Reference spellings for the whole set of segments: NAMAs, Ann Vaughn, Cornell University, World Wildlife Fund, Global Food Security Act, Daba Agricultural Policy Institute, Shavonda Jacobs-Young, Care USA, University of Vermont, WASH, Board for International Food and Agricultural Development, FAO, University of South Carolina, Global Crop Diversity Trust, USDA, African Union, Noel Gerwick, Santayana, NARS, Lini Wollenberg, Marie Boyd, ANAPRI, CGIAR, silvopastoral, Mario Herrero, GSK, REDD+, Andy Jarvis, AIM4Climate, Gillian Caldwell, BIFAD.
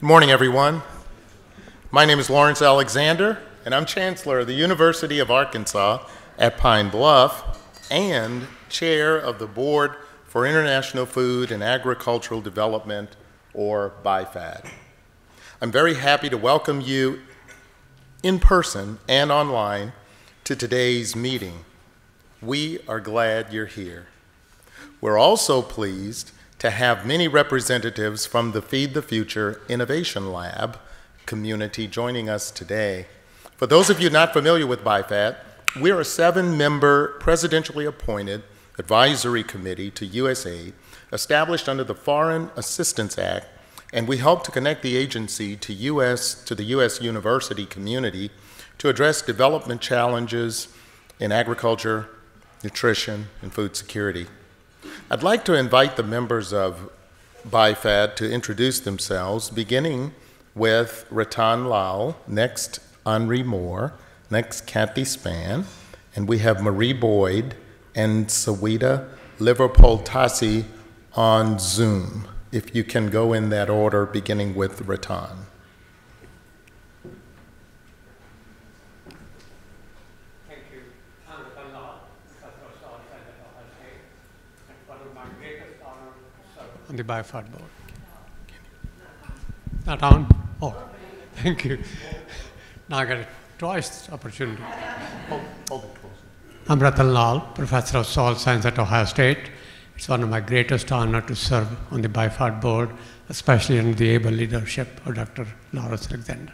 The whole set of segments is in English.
Good morning, everyone. My name is Lawrence Alexander, and I'm Chancellor of the University of Arkansas at Pine Bluff and Chair of the Board for International Food and Agricultural Development, or BIFAD. I'm very happy to welcome you in person and online to today's meeting. We are glad you're here. We're also pleased to have many representatives from the Feed the Future Innovation Lab community joining us today. For those of you not familiar with BIFAD, we're a 7-member presidentially appointed advisory committee to USAID established under the Foreign Assistance Act, and we help to connect the agency to the U.S. university community to address development challenges in agriculture, nutrition, and food security. I'd like to invite the members of BIFAD to introduce themselves, beginning with Rattan Lal, next Henri Moore, next Kathy Spahn, and we have Marie Boyd and Saweda Liverpool-Tasie on Zoom. If you can go in that order, beginning with Rattan. The BIFAD board. Not on? Oh, thank you. Now I got a twice opportunity. I'm Rattan Lal, Professor of Soil Science at Ohio State. It's one of my greatest honor to serve on the BIFAD board, especially under the able leadership of Dr. Lawrence Alexander.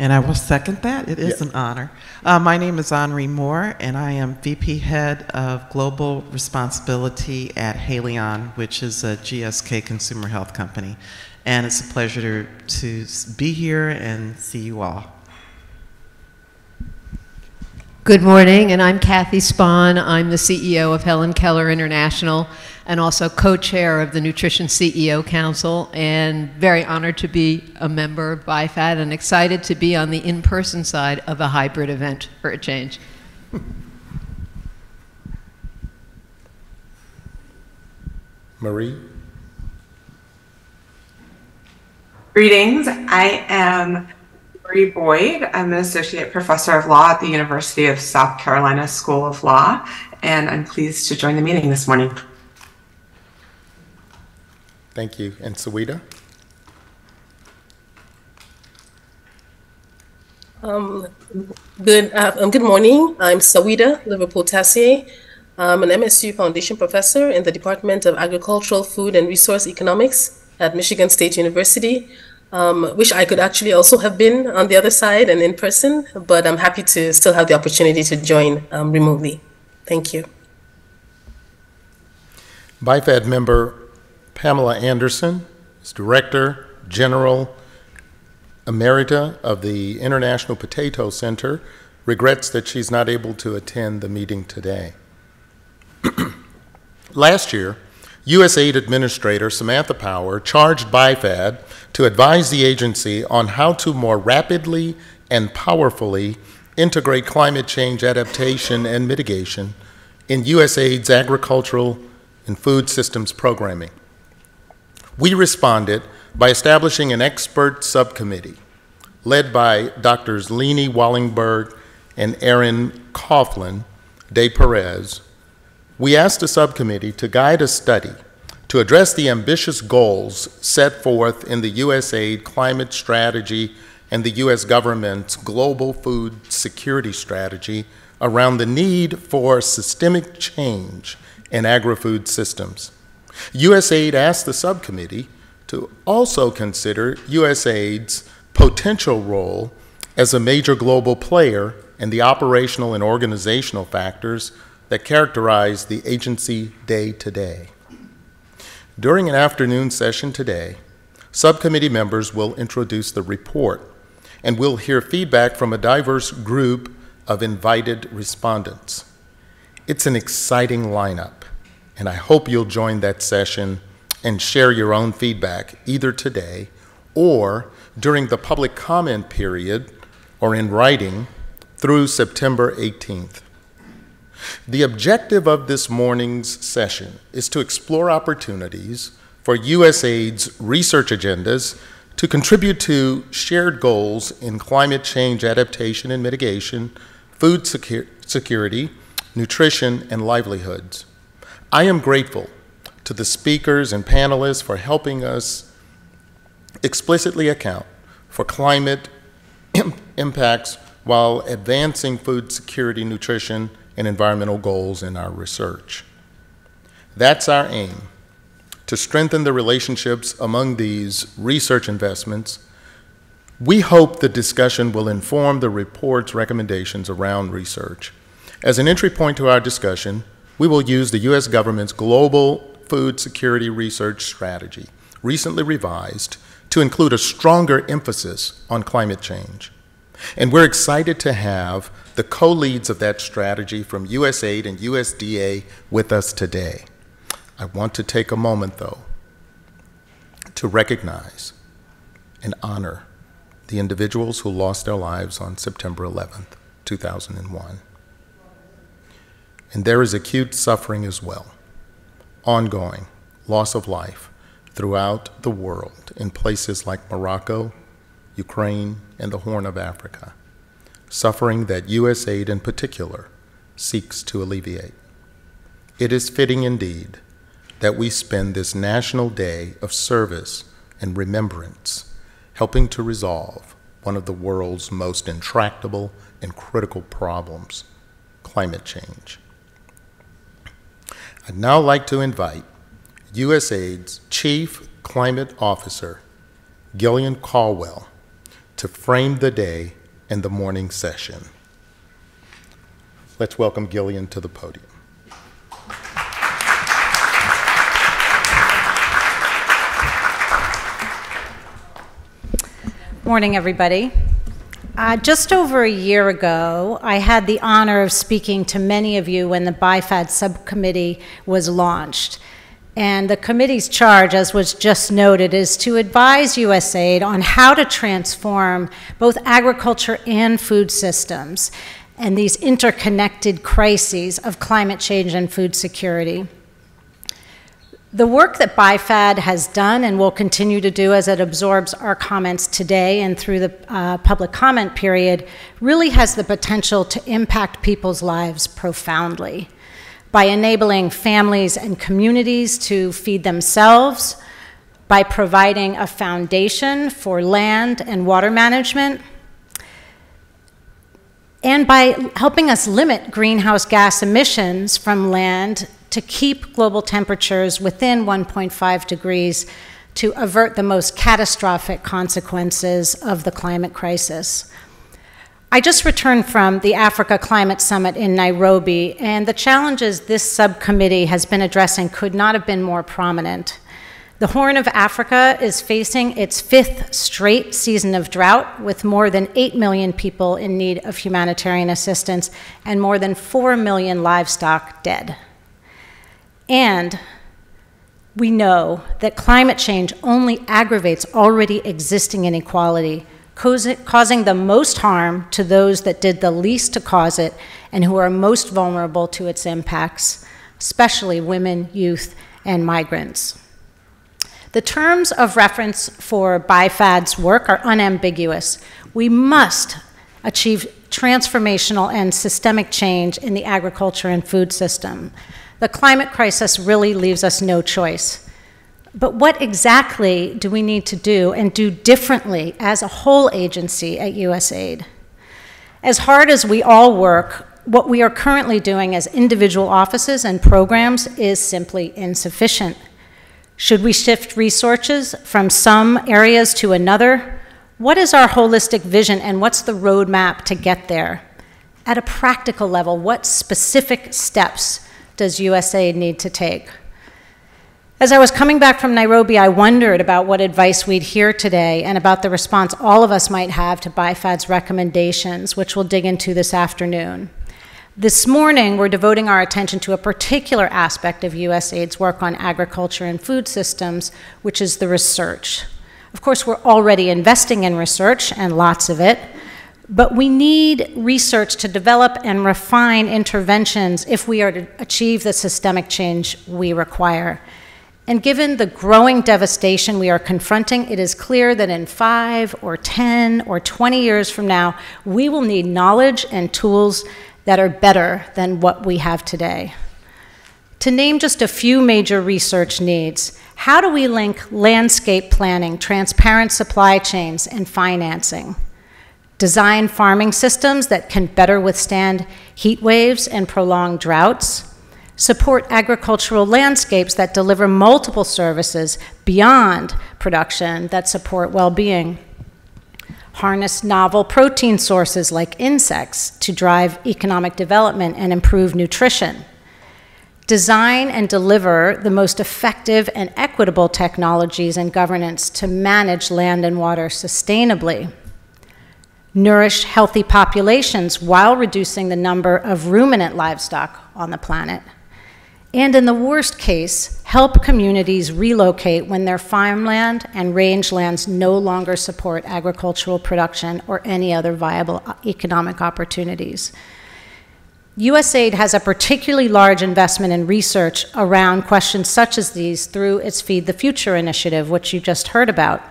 And I will second that. It is an honor. My name is Henri Moore, and I am VP Head of Global Responsibility at Haleon, which is a GSK consumer health company. And it's a pleasure to be here and see you all. Good morning, and I'm Kathy Spahn. I'm the CEO of Helen Keller International and also co-chair of the Nutrition CEO Council, and very honored to be a member of BIFAD and excited to be on the in-person side of a hybrid event for a change. Marie? Greetings. I am Marie Boyd. I'm an Associate Professor of Law at the University of South Carolina School of Law, and I'm pleased to join the meeting this morning. Thank you. And Saweda? Good morning. I'm Saweda Liverpool-Tasie. I'm an MSU Foundation Professor in the Department of Agricultural, Food, and Resource Economics at Michigan State University. Wish I could actually also have been on the other side and in person, but I'm happy to still have the opportunity to join remotely. Thank you. BIFAD member Pamela Anderson is Director General Emerita of the International Potato Center, regrets that she's not able to attend the meeting today. Last year, USAID Administrator Samantha Power charged BIFAD to advise the agency on how to more rapidly and powerfully integrate climate change adaptation and mitigation in USAID's agricultural and food systems programming. We responded by establishing an expert subcommittee led by Drs. Lini Wollenberg and Aaron Coughlin de Perez. We asked the subcommittee to guide a study to address the ambitious goals set forth in the USAID climate strategy and the U.S. government's global food security strategy around the need for systemic change in agri-food systems. USAID asked the subcommittee to also consider USAID's potential role as a major global player in the operational and organizational factors that characterize the agency day-to-day. During an afternoon session today, subcommittee members will introduce the report, and we'll hear feedback from a diverse group of invited respondents. It's an exciting lineup, and I hope you'll join that session and share your own feedback either today or during the public comment period or in writing through September 18th. The objective of this morning's session is to explore opportunities for USAID's research agendas to contribute to shared goals in climate change adaptation and mitigation, food security, nutrition, and livelihoods. I am grateful to the speakers and panelists for helping us explicitly account for climate impacts while advancing food security, nutrition, and environmental goals in our research. That's our aim, to strengthen the relationships among these research investments. We hope the discussion will inform the report's recommendations around research. As an entry point to our discussion, we will use the U.S. government's Global Food Security Research Strategy, recently revised, to include a stronger emphasis on climate change. And we're excited to have the co-leads of that strategy from USAID and USDA with us today. I want to take a moment, though, to recognize and honor the individuals who lost their lives on September 11th, 2001. And there is acute suffering as well, ongoing loss of life throughout the world in places like Morocco, Ukraine, and the Horn of Africa, suffering that USAID in particular seeks to alleviate. It is fitting indeed that we spend this National Day of Service and Remembrance helping to resolve one of the world's most intractable and critical problems, climate change. I'd now like to invite USAID's Chief Climate Officer, Gillian Caldwell, to frame the day and the morning session. Let's welcome Gillian to the podium. Morning, everybody. Just over a year ago, I had the honor of speaking to many of you when the BIFAD subcommittee was launched. And the committee's charge, as was just noted, is to advise USAID on how to transform both agriculture and food systems and these interconnected crises of climate change and food security. The work that BIFAD has done and will continue to do as it absorbs our comments today and through the public comment period really has the potential to impact people's lives profoundly, by enabling families and communities to feed themselves, by providing a foundation for land and water management, and by helping us limit greenhouse gas emissions from land to keep global temperatures within 1.5 degrees to avert the most catastrophic consequences of the climate crisis. I just returned from the Africa Climate Summit in Nairobi, and the challenges this subcommittee has been addressing could not have been more prominent. The Horn of Africa is facing its 5th straight season of drought, with more than 8 million people in need of humanitarian assistance and more than 4 million livestock dead. And we know that climate change only aggravates already existing inequality, causing the most harm to those that did the least to cause it and who are most vulnerable to its impacts, especially women, youth, and migrants. The terms of reference for BIFAD's work are unambiguous. We must achieve transformational and systemic change in the agriculture and food system. The climate crisis really leaves us no choice. But what exactly do we need to do and do differently as a whole agency at USAID? As hard as we all work, what we are currently doing as individual offices and programs is simply insufficient. Should we shift resources from some areas to another? What is our holistic vision and what's the roadmap to get there? At a practical level, what specific steps does USAID need to take? As I was coming back from Nairobi, I wondered about what advice we'd hear today and about the response all of us might have to BIFAD's recommendations, which we'll dig into this afternoon. This morning, we're devoting our attention to a particular aspect of USAID's work on agriculture and food systems, which is the research. Of course, we're already investing in research, and lots of it, but we need research to develop and refine interventions if we are to achieve the systemic change we require. And given the growing devastation we are confronting, it is clear that in 5 or 10 or 20 years from now, we will need knowledge and tools that are better than what we have today. To name just a few major research needs, how do we link landscape planning, transparent supply chains, and financing? Design farming systems that can better withstand heat waves and prolonged droughts. Support agricultural landscapes that deliver multiple services beyond production that support well-being. Harness novel protein sources like insects to drive economic development and improve nutrition. Design and deliver the most effective and equitable technologies and governance to manage land and water sustainably. Nourish healthy populations while reducing the number of ruminant livestock on the planet. And in the worst case, help communities relocate when their farmland and rangelands no longer support agricultural production or any other viable economic opportunities. USAID has a particularly large investment in research around questions such as these through its Feed the Future initiative, which you just heard about.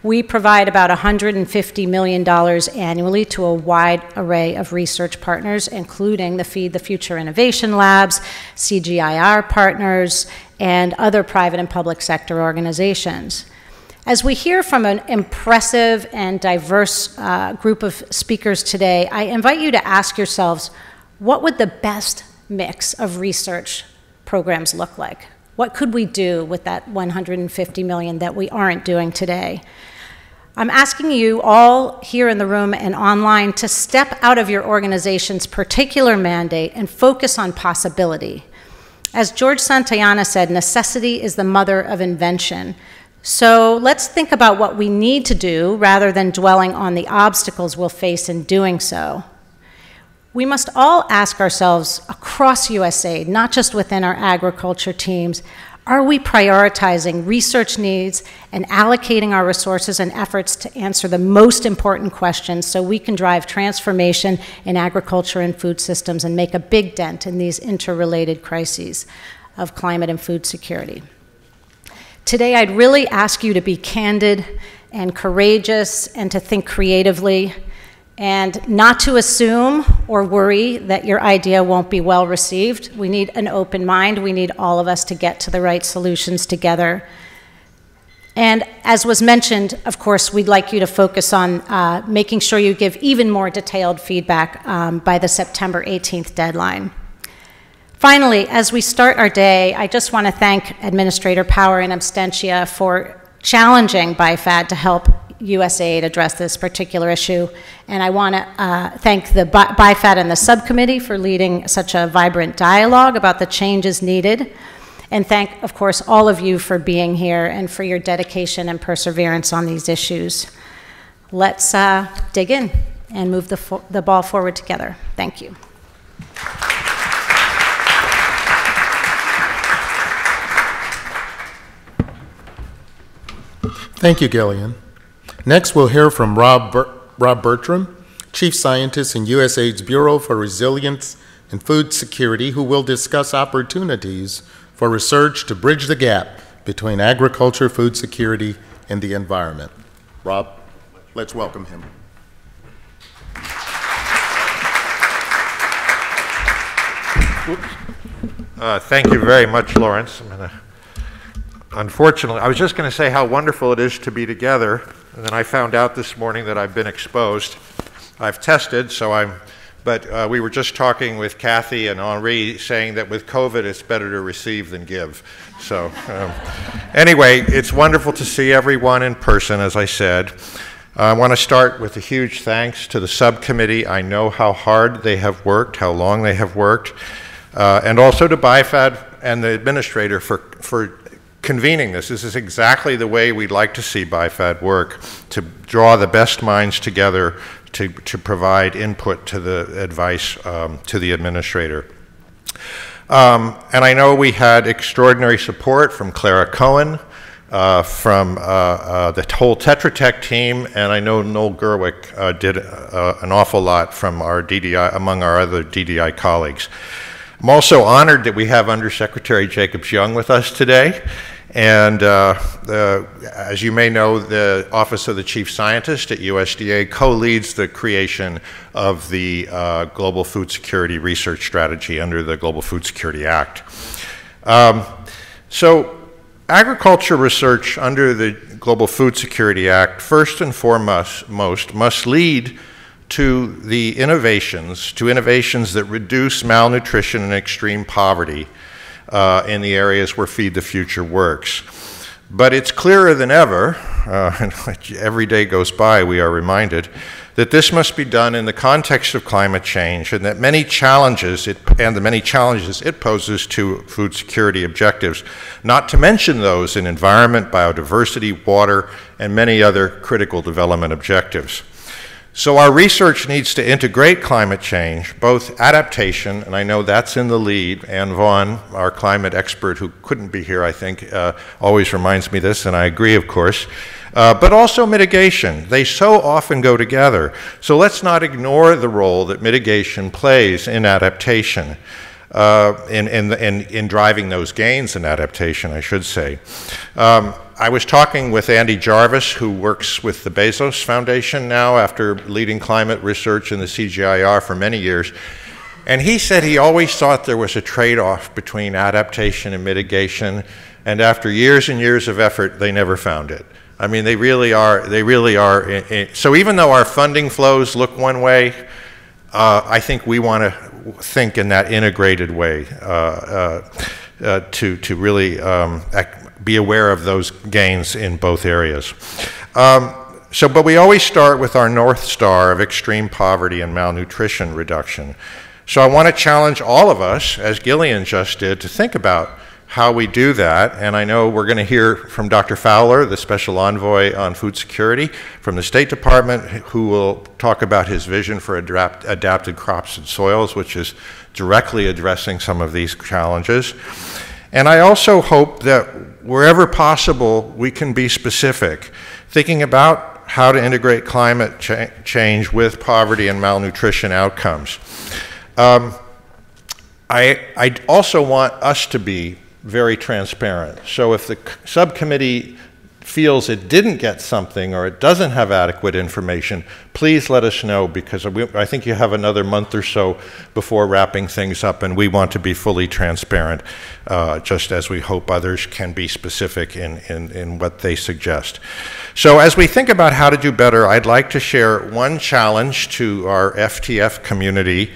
We provide about $150 million annually to a wide array of research partners, including the Feed the Future Innovation Labs, CGIAR partners, and other private and public sector organizations. As we hear from an impressive and diverse group of speakers today, I invite you to ask yourselves, what would the best mix of research programs look like? What could we do with that $150 million that we aren't doing today? I'm asking you all here in the room and online to step out of your organization's particular mandate and focus on possibility. As George Santayana said, necessity is the mother of invention. So let's think about what we need to do rather than dwelling on the obstacles we'll face in doing so. We must all ask ourselves across USAID, not just within our agriculture teams, are we prioritizing research needs and allocating our resources and efforts to answer the most important questions so we can drive transformation in agriculture and food systems and make a big dent in these interrelated crises of climate and food security? Today, I'd really ask you to be candid and courageous and to think creatively, and not to assume or worry that your idea won't be well received. We need an open mind. We need all of us to get to the right solutions together. And as was mentioned, of course, we'd like you to focus on making sure you give even more detailed feedback by the September 18th deadline. Finally, as we start our day, I just want to thank Administrator Power in absentia for challenging BIFAD to help USAID address this particular issue, and I want to thank the BIFAD and the subcommittee for leading such a vibrant dialogue about the changes needed, and thank, of course, all of you for being here and for your dedication and perseverance on these issues. Let's dig in and move the ball forward together. Thank you. Thank you, Gillian. Next, we'll hear from Rob Bertram, Chief Scientist in USAID's Bureau for Resilience and Food Security, who will discuss opportunities for research to bridge the gap between agriculture, food security, and the environment. Rob, let's welcome him. Thank you very much, Lawrence. Unfortunately, I was just going to say how wonderful it is to be together, and then I found out this morning that I've been exposed. I've tested, so we were just talking with Kathy and Henri saying that with COVID, it's better to receive than give. So anyway, it's wonderful to see everyone in person, as I said. I want to start with a huge thanks to the subcommittee. I know how hard they have worked, how long they have worked, and also to BIFAD and the administrator for convening this. This is exactly the way we'd like to see BIFAD work, to draw the best minds together to provide input to the advice to the administrator. And I know we had extraordinary support from Clara Cohen, from the whole Tetra Tech team, and I know Noel Gerwick did an awful lot from our DDI, among our other DDI colleagues. I'm also honored that we have Undersecretary Jacobs-Young with us today. And as you may know, the Office of the Chief Scientist at USDA co-leads the creation of the Global Food Security Research Strategy under the Global Food Security Act. So agriculture research under the Global Food Security Act, first and foremost, must lead to the innovations, that reduce malnutrition and extreme poverty in the areas where Feed the Future works. But it's clearer than ever, every day goes by we are reminded, that this must be done in the context of climate change, and that many challenges it poses to food security objectives, not to mention those in environment, biodiversity, water, and many other critical development objectives. So our research needs to integrate climate change, both adaptation, and I know that's in the lead. Ann Vaughn, our climate expert who couldn't be here, I think, always reminds me this, and I agree, of course, but also mitigation. They so often go together. So let's not ignore the role that mitigation plays in adaptation, in driving those gains in adaptation, I should say. I was talking with Andy Jarvis, who works with the Bezos Foundation now after leading climate research in the CGIAR for many years, and he said he always thought there was a trade-off between adaptation and mitigation, and after years and years of effort, they never found it. I mean, they really are. So even though our funding flows look one way, I think we want to think in that integrated way to really be aware of those gains in both areas. But we always start with our North Star of extreme poverty and malnutrition reduction. So I want to challenge all of us, as Gillian just did, to think about how we do that. And I know we're going to hear from Dr. Fowler, the Special Envoy on Food Security from the State Department, who will talk about his vision for adapted crops and soils, which is directly addressing some of these challenges. And I also hope that wherever possible, we can be specific, thinking about how to integrate climate change with poverty and malnutrition outcomes. I also want us to be very transparent. So if the subcommittee feels it didn't get something or it doesn't have adequate information, please let us know, because I think you have another month or so before wrapping things up, and we want to be fully transparent, just as we hope others can be specific in what they suggest. So as we think about how to do better, I'd like to share one challenge to our FTF community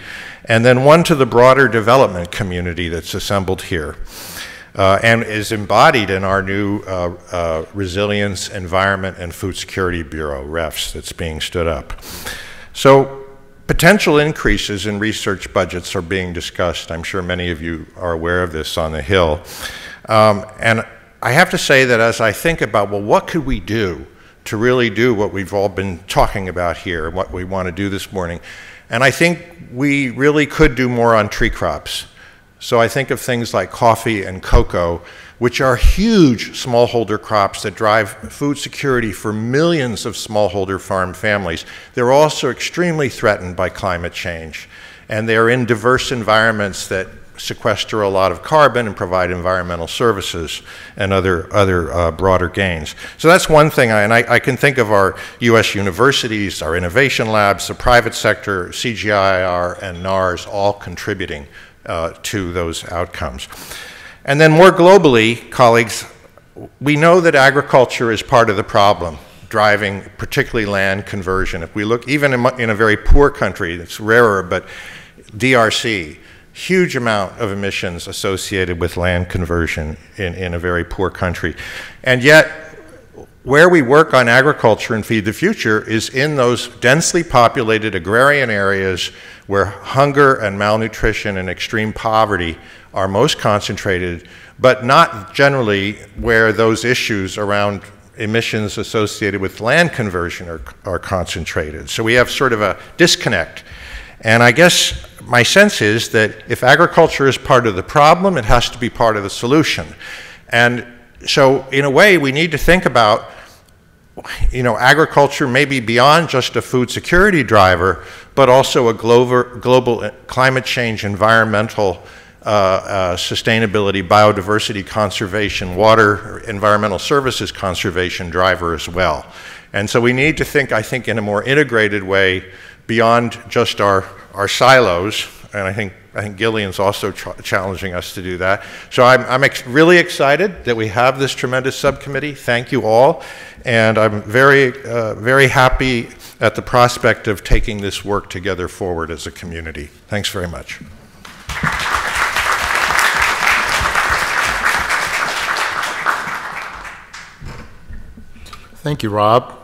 and then one to the broader development community that's assembled here. And is embodied in our new Resilience, Environment, and Food Security Bureau, REFS, that's being stood up. So potential increases in research budgets are being discussed. I'm sure many of you are aware of this on the Hill. And I have to say that as I think about, well, what could we do to really do what we've all been talking about here and what we want to do this morning? And I think we really could do more on tree crops. So I think of things like coffee and cocoa, which are huge smallholder crops that drive food security for millions of smallholder farm families. They're also extremely threatened by climate change, and they're in diverse environments that sequester a lot of carbon and provide environmental services and other broader gains. So that's one thing, and I can think of our U.S. universities, our innovation labs, the private sector, CGIAR, and NARS all contributing to those outcomes. And then more globally, colleagues, we know that agriculture is part of the problem, driving particularly land conversion. If we look even in a very poor country, that's rarer, but DRC, huge amount of emissions associated with land conversion in a very poor country. And yet, where we work on agriculture and Feed the Future is in those densely populated agrarian areas where hunger and malnutrition and extreme poverty are most concentrated, but not generally where those issues around emissions associated with land conversion are concentrated. So we have sort of a disconnect. And I guess my sense is that if agriculture is part of the problem, it has to be part of the solution. And so in a way, we need to think about, you know, agriculture maybe beyond just a food security driver, but also a global climate change, environmental, sustainability, biodiversity conservation, water, environmental services conservation driver as well. And so we need to think, I think, in a more integrated way beyond just our silos, and I think Gillian's also challenging us to do that. So I'm really excited that we have this tremendous subcommittee. Thank you all. And I'm very happy at the prospect of taking this work together forward as a community. Thanks very much. Thank you, Rob.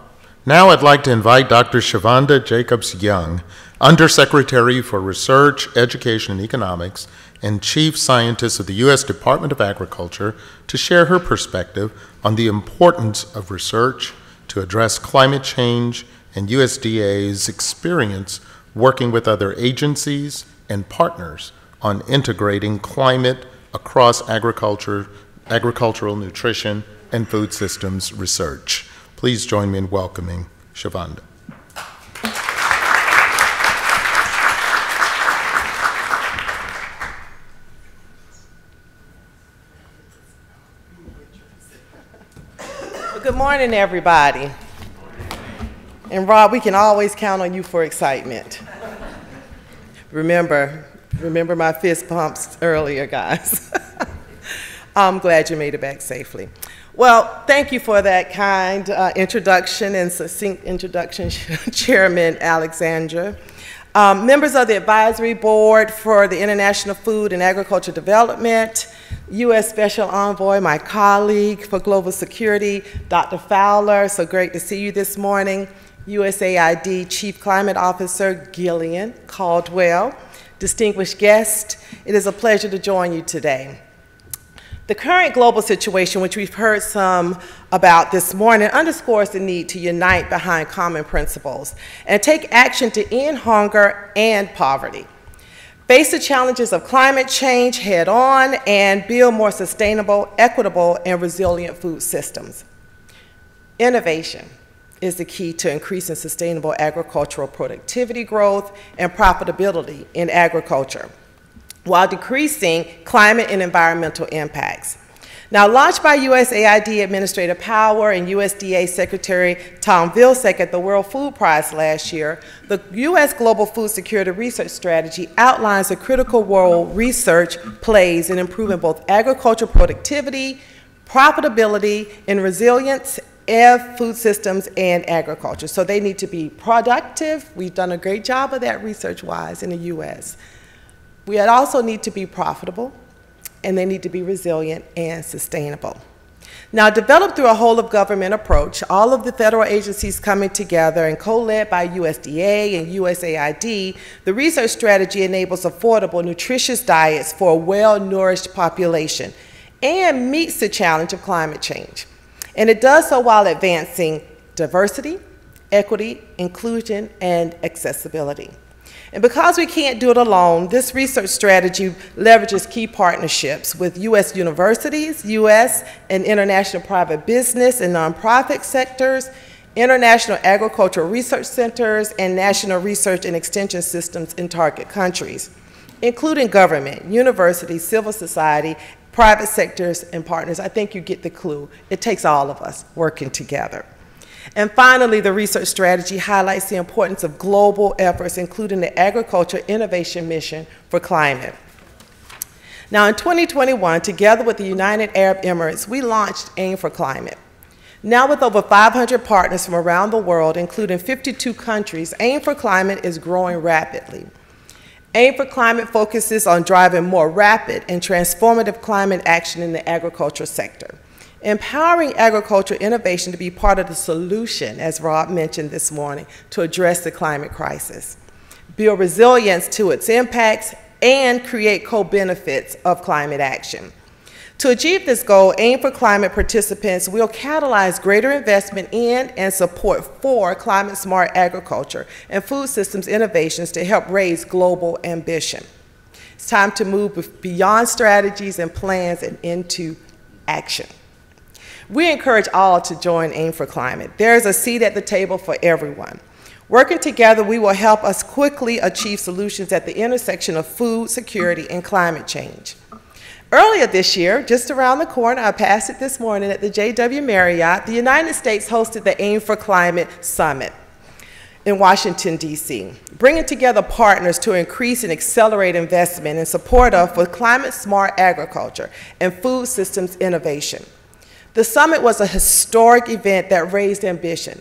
Now I'd like to invite Dr. Shavonda Jacobs-Young, Undersecretary for Research, Education, and Economics, and Chief Scientist of the U.S. Department of Agriculture, to share her perspective on the importance of research to address climate change and USDA's experience working with other agencies and partners on integrating climate across agriculture, agricultural nutrition, and food systems research. Please join me in welcoming Shavonda. Well, good morning, everybody. And Rob, we can always count on you for excitement. Remember my fist pumps earlier, guys. I'm glad you made it back safely. Well, thank you for that kind introduction and succinct introduction, Chairman Alexander. Members of the Advisory Board for the International Food and Agriculture Development, U.S. Special Envoy, my colleague for Global Security, Dr. Fowler, so great to see you this morning, USAID Chief Climate Officer, Gillian Caldwell, distinguished guest, it is a pleasure to join you today. The current global situation, which we've heard some about this morning, underscores the need to unite behind common principles and take action to end hunger and poverty, face the challenges of climate change head on, and build more sustainable, equitable, and resilient food systems. Innovation is the key to increasing sustainable agricultural productivity growth and profitability in agriculture, while decreasing climate and environmental impacts. Now, launched by USAID Administrator Power and USDA Secretary Tom Vilsack at the World Food Prize last year, the U.S. Global Food Security Research Strategy outlines the critical role research plays in improving both agricultural productivity, profitability, and resilience of food systems and agriculture. So they need to be productive. We've done a great job of that research-wise in the U.S. We also need to be profitable, and they need to be resilient and sustainable. Now, developed through a whole-of-government approach, all of the federal agencies coming together and co-led by USDA and USAID, the research strategy enables affordable, nutritious diets for a well-nourished population and meets the challenge of climate change. And it does so while advancing diversity, equity, inclusion, and accessibility. And because we can't do it alone, this research strategy leverages key partnerships with U.S. universities, U.S. and international private business and nonprofit sectors, international agricultural research centers, and national research and extension systems in target countries, including government, universities, civil society, private sectors, and partners. I think you get the clue. It takes all of us working together. And finally, the research strategy highlights the importance of global efforts, including the Agriculture Innovation Mission for Climate. Now, in 2021, together with the United Arab Emirates, we launched AIM4Climate. Now, with over 500 partners from around the world, including 52 countries, AIM4Climate is growing rapidly. AIM4Climate focuses on driving more rapid and transformative climate action in the agriculture sector, empowering agricultural innovation to be part of the solution, as Rob mentioned this morning, to address the climate crisis, build resilience to its impacts, and create co-benefits of climate action. To achieve this goal, AIM4Climate participants will catalyze greater investment in and support for climate-smart agriculture and food systems innovations to help raise global ambition. It's time to move beyond strategies and plans and into action. We encourage all to join AIM4Climate. There is a seat at the table for everyone. Working together, we will help us quickly achieve solutions at the intersection of food security and climate change. Earlier this year, just around the corner, I passed it this morning at the JW Marriott, the United States hosted the AIM4Climate Summit in Washington, D.C., bringing together partners to increase and accelerate investment in support of climate-smart agriculture and food systems innovation. The summit was a historic event that raised ambition,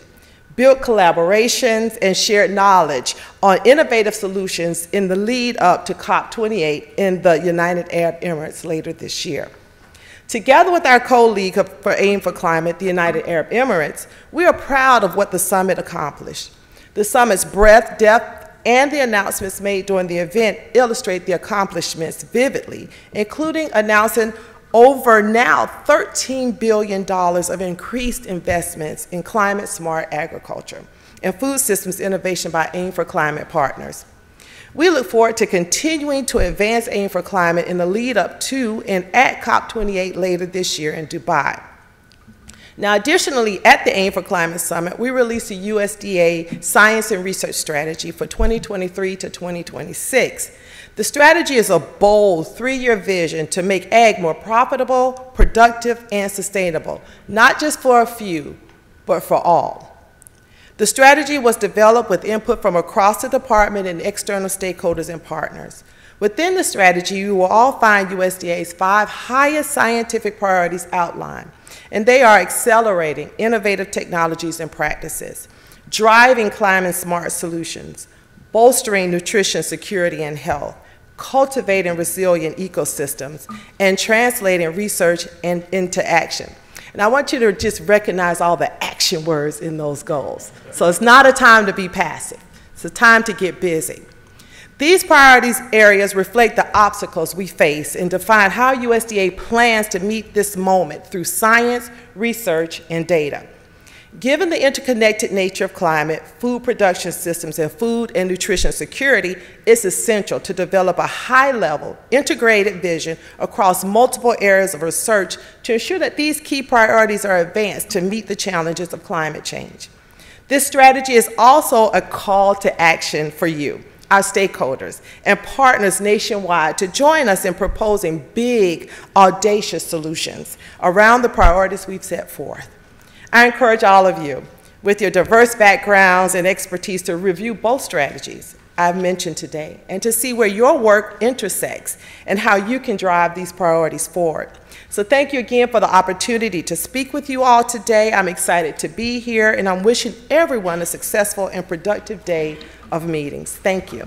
built collaborations, and shared knowledge on innovative solutions in the lead up to COP28 in the United Arab Emirates later this year. Together with our co-league for AIM4Climate, the United Arab Emirates, we are proud of what the summit accomplished. The summit's breadth, depth, and the announcements made during the event illustrate the accomplishments vividly, including announcing over now $13 billion of increased investments in climate-smart agriculture and food systems innovation by AIM4Climate partners. We look forward to continuing to advance AIM4Climate in the lead up to and at COP28 later this year in Dubai. Now, additionally, at the AIM4Climate Summit, we released the USDA Science and Research Strategy for 2023 to 2026. The strategy is a bold three-year vision to make ag more profitable, productive, and sustainable, not just for a few, but for all. The strategy was developed with input from across the department and external stakeholders and partners. Within the strategy, you will all find USDA's 5 highest scientific priorities outlined, and they are accelerating innovative technologies and practices, driving climate-smart solutions, bolstering nutrition security and health, cultivating resilient ecosystems, and translating research into action. And I want you to just recognize all the action words in those goals. So it's not a time to be passive. It's a time to get busy. These priorities areas reflect the obstacles we face and define how USDA plans to meet this moment through science, research, and data. Given the interconnected nature of climate, food production systems, and food and nutrition security, it's essential to develop a high-level, integrated vision across multiple areas of research to ensure that these key priorities are advanced to meet the challenges of climate change. This strategy is also a call to action for you, our stakeholders and partners nationwide, to join us in proposing big, audacious solutions around the priorities we've set forth. I encourage all of you, with your diverse backgrounds and expertise, to review both strategies I've mentioned today and to see where your work intersects and how you can drive these priorities forward. So thank you again for the opportunity to speak with you all today. I'm excited to be here, and I'm wishing everyone a successful and productive day of meetings. Thank you.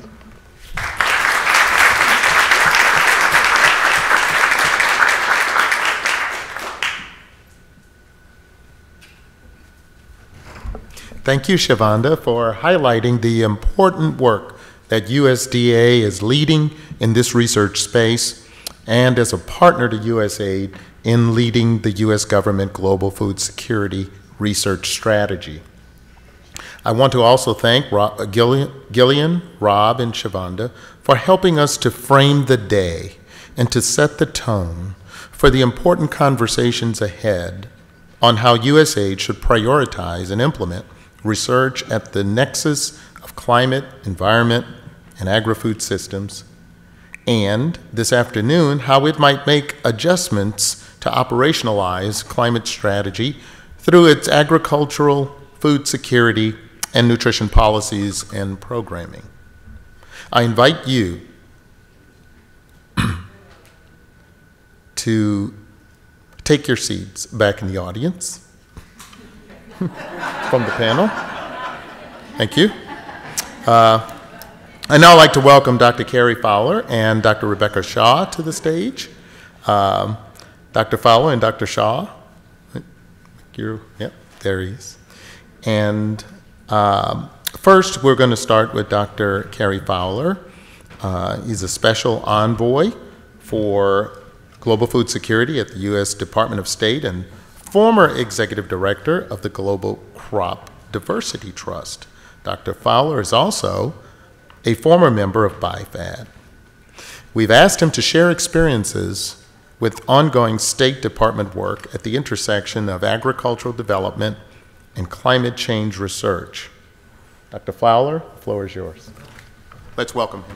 Thank you, Shavonda, for highlighting the important work that USDA is leading in this research space and as a partner to USAID in leading the U.S. government global food security research strategy. I want to also thank Gillian, Rob, and Shavonda for helping us to frame the day and to set the tone for the important conversations ahead on how USAID should prioritize and implement research at the nexus of climate, environment, and agri-food systems, and this afternoon, how it might make adjustments to operationalize climate strategy through its agricultural, food security, and nutrition policies and programming. I invite you to take your seats back in the audience from the panel. Thank you. I'd now like to welcome Dr. Cary Fowler and Dr. Rebecca Shaw to the stage. Dr. Fowler and Dr. Shaw. Yep, there he is. And first, we're going to start with Dr. Cary Fowler. He's a special envoy for global food security at the U.S. Department of State and former executive director of the Global Crop Diversity Trust. Dr. Fowler is also a former member of BIFAD. We've asked him to share experiences with ongoing State Department work at the intersection of agricultural development and climate change research. Dr. Fowler, the floor is yours. Let's welcome him.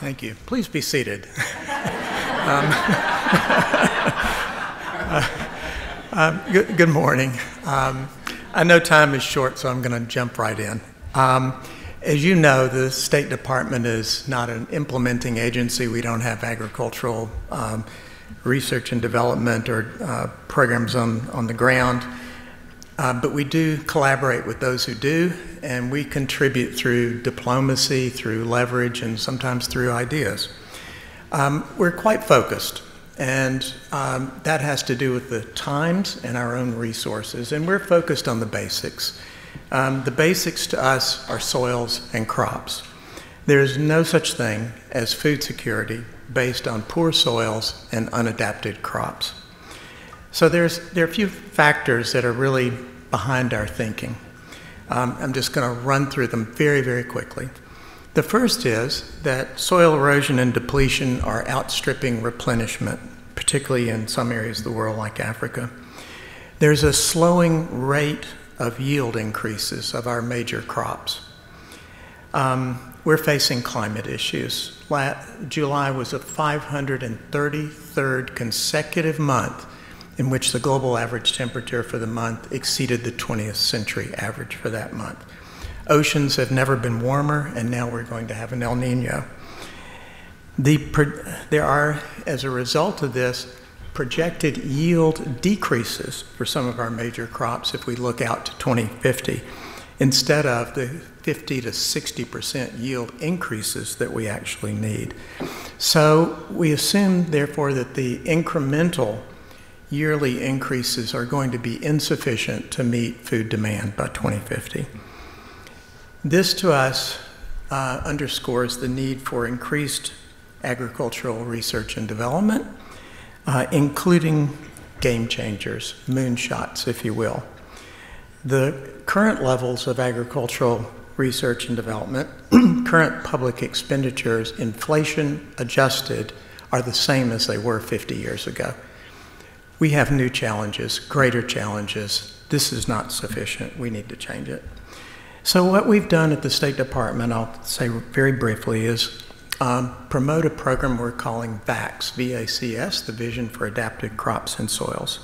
Thank you. Please be seated. Good morning. I know time is short, so I'm going to jump right in. As you know, the State Department is not an implementing agency. We don't have agricultural research and development or programs on the ground. But we do collaborate with those who do, and we contribute through diplomacy, through leverage, and sometimes through ideas. We're quite focused, and that has to do with the times and our own resources, and we're focused on the basics. The basics to us are soils and crops. There is no such thing as food security based on poor soils and unadapted crops. So there are a few factors that are really behind our thinking. I'm just going to run through them very, very quickly. The first is that soil erosion and depletion are outstripping replenishment, particularly in some areas of the world like Africa. There's a slowing rate of yield increases of our major crops. We're facing climate issues. July was the 533rd consecutive month in which the global average temperature for the month exceeded the 20th century average for that month. Oceans have never been warmer, and now we're going to have an El Nino. There are, as a result of this, projected yield decreases for some of our major crops if we look out to 2050, instead of the 50 to 60% yield increases that we actually need. So we assume, therefore, that the incremental yearly increases are going to be insufficient to meet food demand by 2050. This, to us, underscores the need for increased agricultural research and development, including game changers, moonshots, if you will. The current levels of agricultural research and development, current public expenditures, inflation adjusted, are the same as they were 50 years ago. We have new challenges, greater challenges. This is not sufficient. We need to change it. So what we've done at the State Department, I'll say very briefly, is promote a program we're calling VACS, V-A-C-S, the Vision for Adapted Crops and Soils.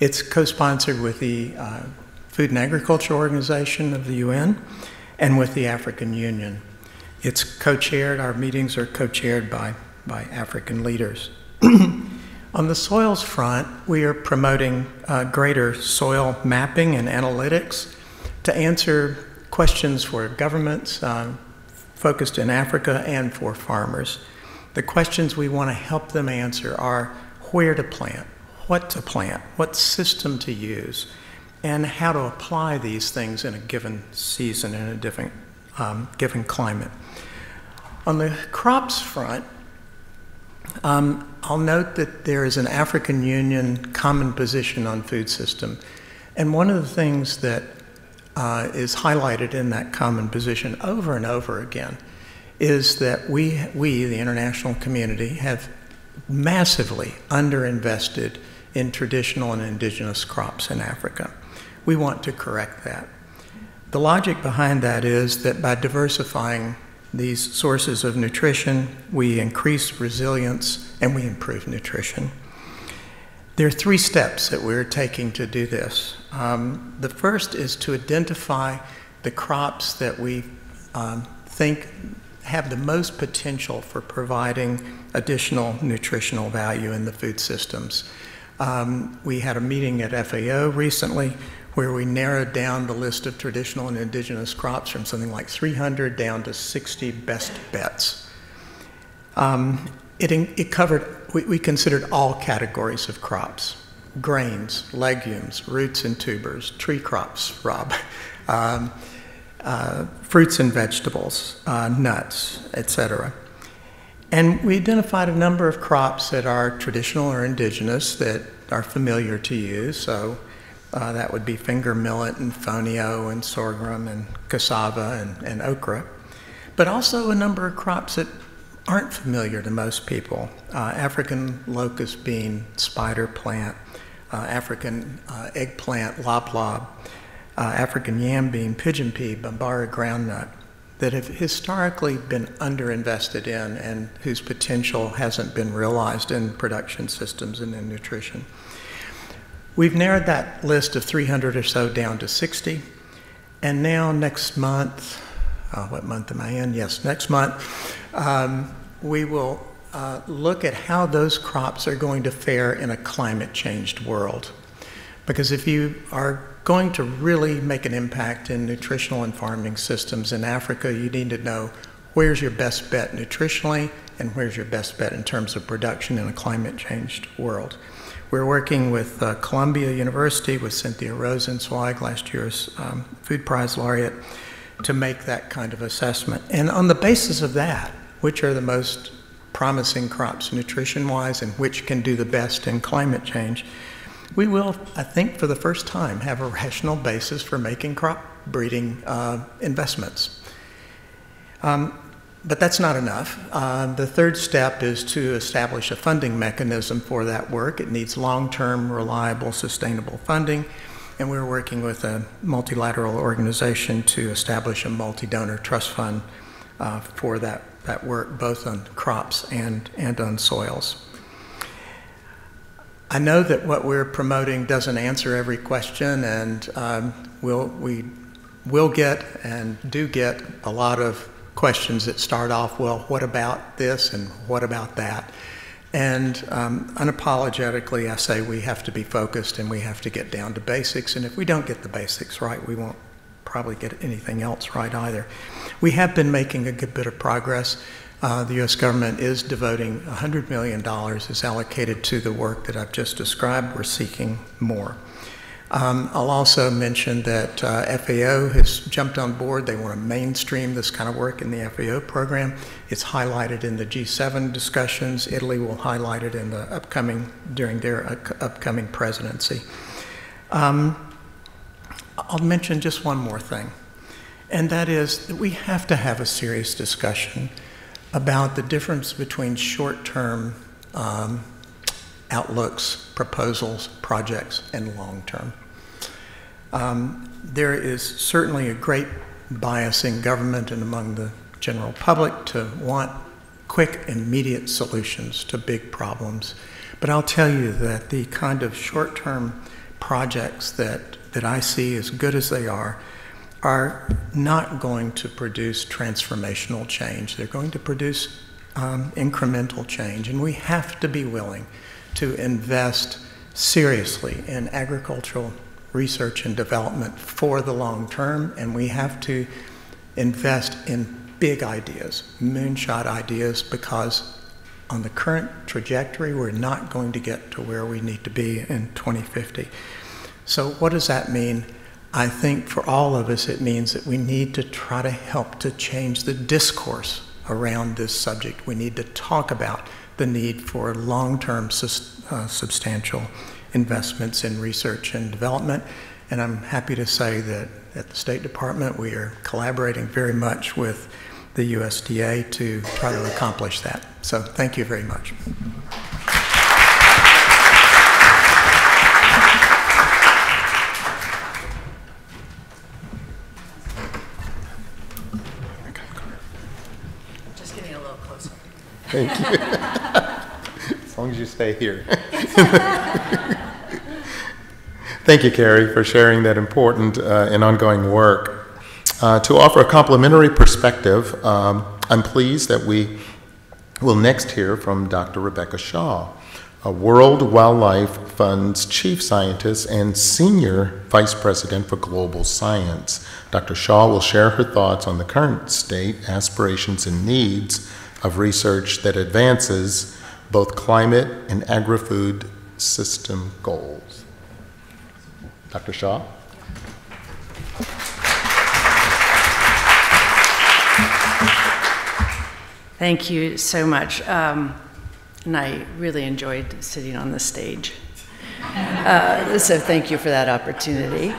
It's co-sponsored with the Food and Agriculture Organization of the UN and with the African Union. It's co-chaired, our meetings are co-chaired by African leaders. On the soils front, we are promoting greater soil mapping and analytics to answer questions for governments focused in Africa and for farmers. The questions we want to help them answer are where to plant, what system to use, and how to apply these things in a given season, in a different, given climate. On the crops front, I'll note that there is an African Union common position on food system. And one of the things that is highlighted in that common position over and over again is that we, the international community, have massively underinvested in traditional and indigenous crops in Africa. We want to correct that. The logic behind that is that by diversifying these sources of nutrition, we increase resilience, and we improve nutrition. There are three steps that we're taking to do this. The first is to identify the crops that we think have the most potential for providing additional nutritional value in the food systems. We had a meeting at FAO recently where we narrowed down the list of traditional and indigenous crops from something like 300 down to 60 best bets. It covered, we considered all categories of crops: grains, legumes, roots and tubers, tree crops, Rob, fruits and vegetables, nuts, etc. And we identified a number of crops that are traditional or indigenous that are familiar to you. So that would be finger millet and fonio and sorghum and cassava and okra, but also a number of crops that aren't familiar to most people. African locust bean, spider plant, African eggplant, loblob, African yam bean, pigeon pea, Bambara groundnut, that have historically been underinvested in and whose potential hasn't been realized in production systems and in nutrition. We've narrowed that list of 300 or so down to 60, and now next month, what month am I in? Yes, next month, we will look at how those crops are going to fare in a climate-changed world. Because if you are going to really make an impact in nutritional and farming systems in Africa, you need to know where's your best bet nutritionally and where's your best bet in terms of production in a climate-changed world. We're working with Columbia University, with Cynthia Rosenzweig, last year's Food Prize laureate, to make that kind of assessment. And on the basis of that, which are the most promising crops nutrition-wise and which can do the best in climate change, we will, I think, for the first time, have a rational basis for making crop breeding investments. But that's not enough. The third step is to establish a funding mechanism for that work. It needs long-term, reliable, sustainable funding, and we're working with a multilateral organization to establish a multi-donor trust fund for that work, both on crops and on soils. I know that what we're promoting doesn't answer every question, and we will get and do get a lot of questions that start off, well, what about this and what about that? And unapologetically, I say we have to be focused and we have to get down to basics, and if we don't get the basics right, we won't probably get anything else right either. We have been making a good bit of progress. The U.S. government is devoting $100 million is allocated to the work that I've just described. We're seeking more. I'll also mention that FAO has jumped on board. They want to mainstream this kind of work in the FAO program. It's highlighted in the G7 discussions. Italy will highlight it in the upcoming, during their upcoming presidency. I'll mention just one more thing, and that is that we have to have a serious discussion about the difference between short-term outlooks, proposals, projects, and long-term. There is certainly a great bias in government and among the general public to want quick, immediate solutions to big problems. But I'll tell you that the kind of short-term projects that I see, as good as they are not going to produce transformational change. They're going to produce incremental change, and we have to be willing to invest seriously in agricultural research and development for the long term, and we have to invest in big ideas, moonshot ideas, because on the current trajectory, we're not going to get to where we need to be in 2050. So what does that mean? I think for all of us, it means that we need to try to help to change the discourse around this subject. We need to talk about the need for long-term substantial investments in research and development. And I'm happy to say that at the State Department, we are collaborating very much with the USDA to try to accomplish that. So thank you very much. Thank you. As long as you stay here. Thank you, Cary, for sharing that important and ongoing work. To offer a complementary perspective, I'm pleased that we will next hear from Dr. Rebecca Shaw, a World Wildlife Fund's chief scientist and senior vice president for global science. Dr. Shaw will share her thoughts on the current state, aspirations, and needs of research that advances both climate and agri-food system goals. Dr. Shaw. Thank you so much. And I really enjoyed sitting on the stage. So thank you for that opportunity.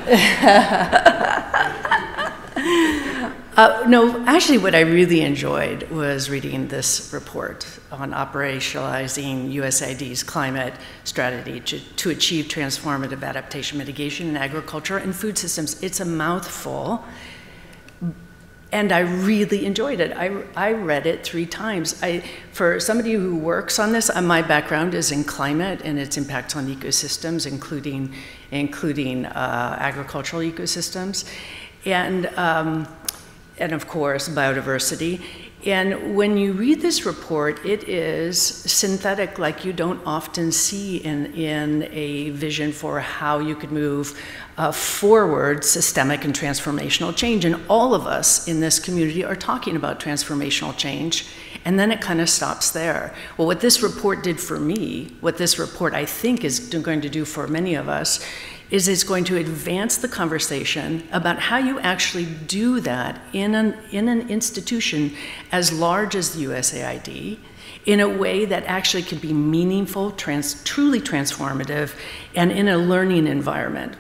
No, actually what I really enjoyed was reading this report on operationalizing USAID's climate strategy to achieve transformative adaptation mitigation in agriculture and food systems. It's a mouthful, and I really enjoyed it. I read it 3 times. For somebody who works on this, my background is in climate and its impacts on ecosystems, including agricultural ecosystems. And of course, biodiversity. And when you read this report, it is synthetic, like you don't often see in a vision for how you could move forward systemic and transformational change. And all of us in this community are talking about transformational change. And then it kind of stops there. Well, what this report did for me, what this report I think is going to do for many of us, is it's going to advance the conversation about how you actually do that in an institution as large as the USAID in a way that actually can be meaningful, truly transformative, and in a learning environment.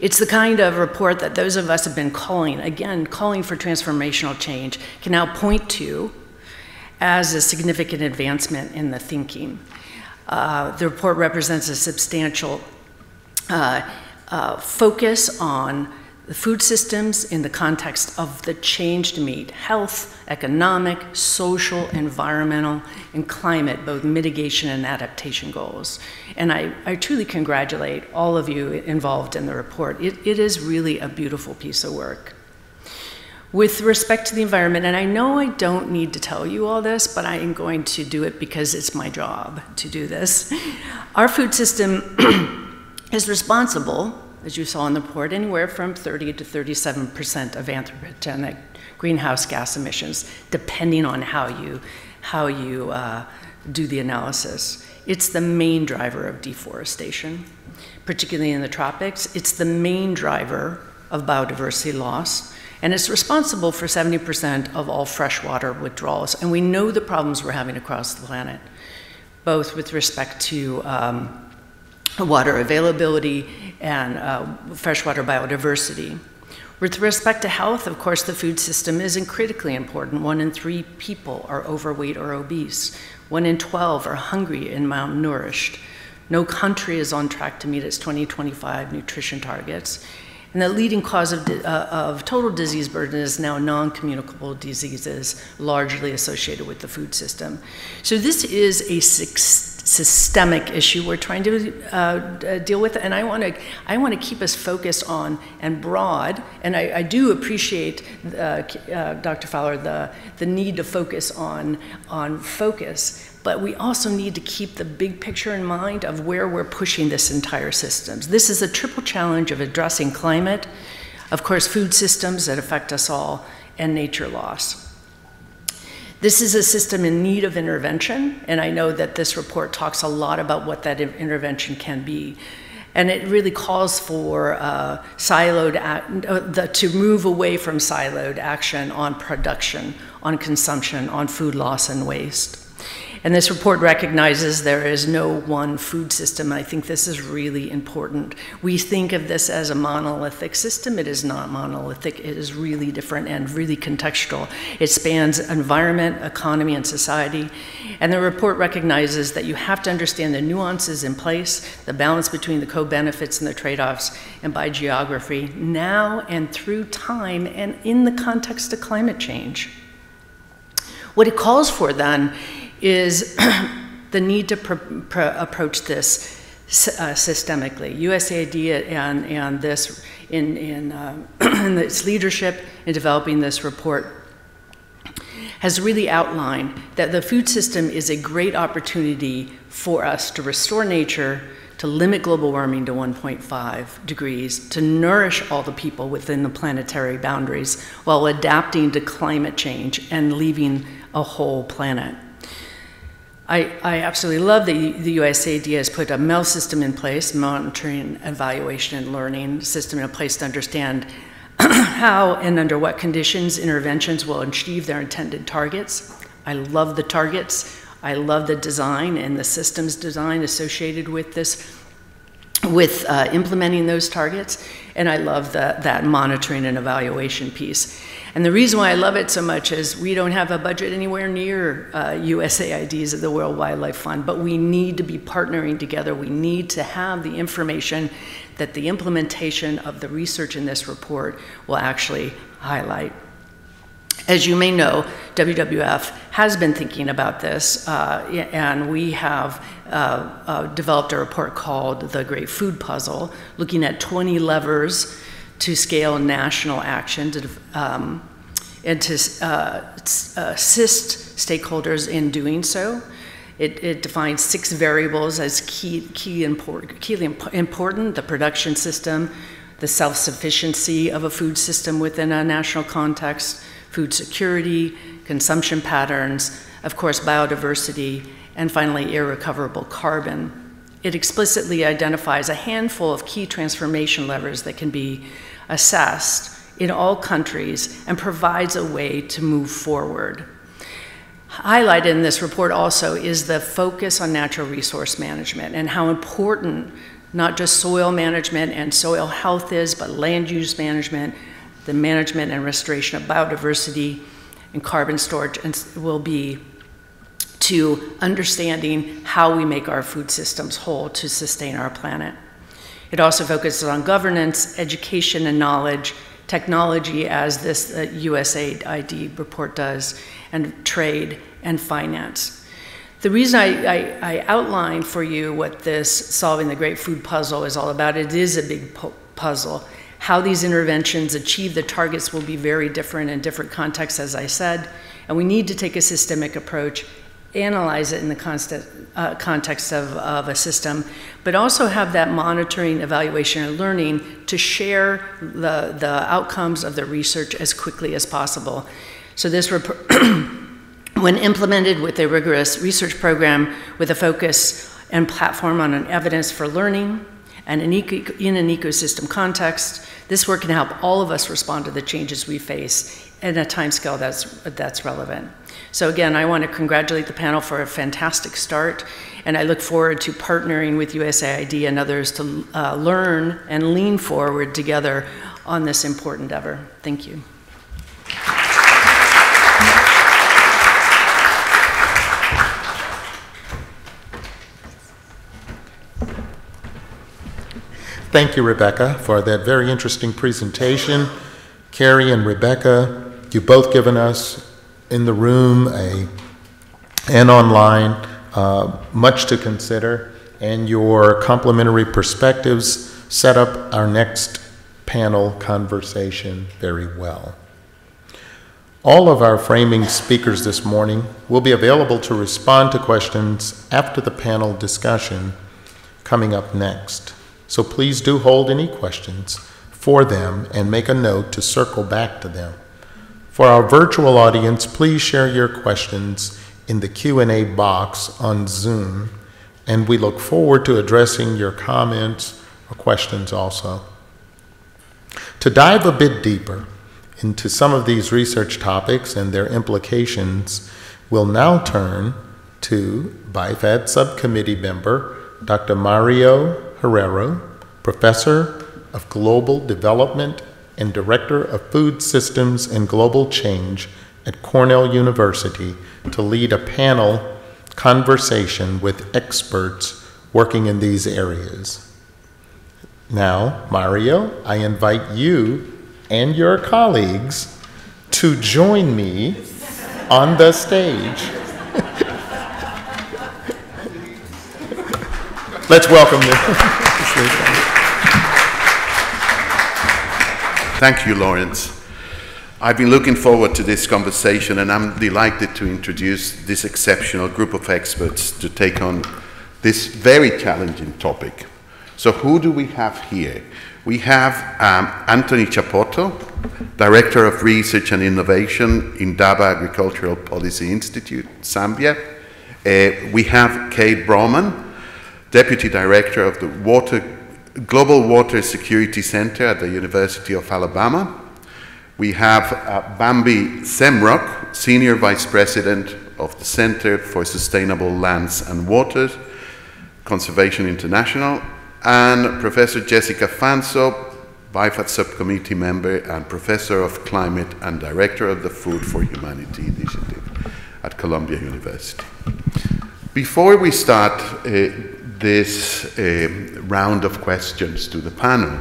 It's the kind of report that those of us have been calling for transformational change, can now point to as a significant advancement in the thinking. The report represents a substantial focus on the food systems in the context of the change to meet health, economic, social, environmental, and climate, both mitigation and adaptation goals. And I truly congratulate all of you involved in the report. It is really a beautiful piece of work. With respect to the environment, and I know I don't need to tell you all this, but I am going to do it because it's my job to do this. Our food system is responsible, as you saw in the report, anywhere from 30 to 37% of anthropogenic greenhouse gas emissions, depending on how you do the analysis. It's the main driver of deforestation, particularly in the tropics. It's the main driver of biodiversity loss, and it's responsible for 70% of all freshwater withdrawals. And we know the problems we're having across the planet, both with respect to water availability and freshwater biodiversity. With respect to health, of course, the food system is critically important. 1 in 3 people are overweight or obese. 1 in 12 are hungry and malnourished. No country is on track to meet its 2025 nutrition targets. And the leading cause of total disease burden is now non-communicable diseases largely associated with the food system. So this is a systemic issue we're trying to deal with, and I want to keep us focused on and broad. And I do appreciate Dr. Fowler the need to focus on focus. But we also need to keep the big picture in mind of where we're pushing this entire system. This is a triple challenge of addressing climate, of course, food systems that affect us all, and nature loss. This is a system in need of intervention, and I know that this report talks a lot about what that intervention can be. And it really calls for to move away from siloed action on production, on consumption, on food loss and waste. And this report recognizes there is no one food system. I think this is really important. We think of this as a monolithic system. It is not monolithic. It is really different and really contextual. It spans environment, economy, and society. And the report recognizes that you have to understand the nuances in place, the balance between the co-benefits and the trade-offs, and by geography, now and through time, and in the context of climate change. What it calls for, then, is the need to approach this systemically. USAID and this in its leadership in developing this report has really outlined that the food system is a great opportunity for us to restore nature, to limit global warming to 1.5 degrees, to nourish all the people within the planetary boundaries while adapting to climate change and leaving a whole planet. I absolutely love that the USAID has put a MEL system in place, monitoring, evaluation, and learning system in place to understand how and under what conditions interventions will achieve their intended targets. I love the targets. I love the design and the systems design associated with this with implementing those targets. And I love that monitoring and evaluation piece. And the reason why I love it so much is we don't have a budget anywhere near USAID's of the World Wildlife Fund, but we need to be partnering together. We need to have the information that the implementation of the research in this report will actually highlight. As you may know, WWF has been thinking about this, and we have developed a report called The Great Food Puzzle, looking at 20 levers to scale national action to, and to assist stakeholders in doing so. It defines 6 variables as key important, the production system, the self-sufficiency of a food system within a national context, food security, consumption patterns, of course, biodiversity, and finally, irrecoverable carbon. It explicitly identifies a handful of key transformation levers that can be assessed in all countries and provides a way to move forward. Highlighted in this report also is the focus on natural resource management and how important not just soil management and soil health is, but land use management, the management and restoration of biodiversity and carbon storage will be to understanding how we make our food systems whole to sustain our planet. It also focuses on governance, education and knowledge, technology as this USAID report does, and trade and finance. The reason I outlined for you what this Solving the Great Food Puzzle is all about, it is a big puzzle. How these interventions achieve the targets will be very different in different contexts, as I said, and we need to take a systemic approach, analyze it in the context of a system, but also have that monitoring, evaluation, and learning to share the outcomes of the research as quickly as possible. So this report, when implemented with a rigorous research program with a focus and platform on an evidence for learning and in an ecosystem context, this work can help all of us respond to the changes we face in a timescale that's relevant. So again, I want to congratulate the panel for a fantastic start, and I look forward to partnering with USAID and others to learn and lean forward together on this important endeavor. Thank you. Thank you, Rebecca, for that very interesting presentation. Cary and Rebecca, you've both given us in the room and online much to consider, and your complementary perspectives set up our next panel conversation very well. All of our framing speakers this morning will be available to respond to questions after the panel discussion coming up next. So please do hold any questions for them and make a note to circle back to them. For our virtual audience, please share your questions in the Q&A box on Zoom, and we look forward to addressing your comments or questions also. To dive a bit deeper into some of these research topics and their implications, we'll now turn to BIFAD subcommittee member, Dr. Mario Herrero, professor of Global Development and Director of Food Systems and Global Change at Cornell University, to lead a panel conversation with experts working in these areas. Now, Mario, I invite you and your colleagues to join me on the stage. Let's welcome them. Thank you, Lawrence. I've been looking forward to this conversation, and I'm delighted to introduce this exceptional group of experts to take on this very challenging topic. So who do we have here? We have Anthony Chapoto, Director of Research and Innovation in Daba Agricultural Policy Institute, Zambia. We have Kate Brauman, Deputy Director of the Global Water Security Center at the University of Alabama. We have Bambi Semroc, Senior Vice President of the Center for Sustainable Lands and Waters, Conservation International, and Professor Jessica Fansop, BIFAD subcommittee member and professor of climate and director of the Food for Humanity Initiative at Columbia University. Before we start this round of questions to the panel,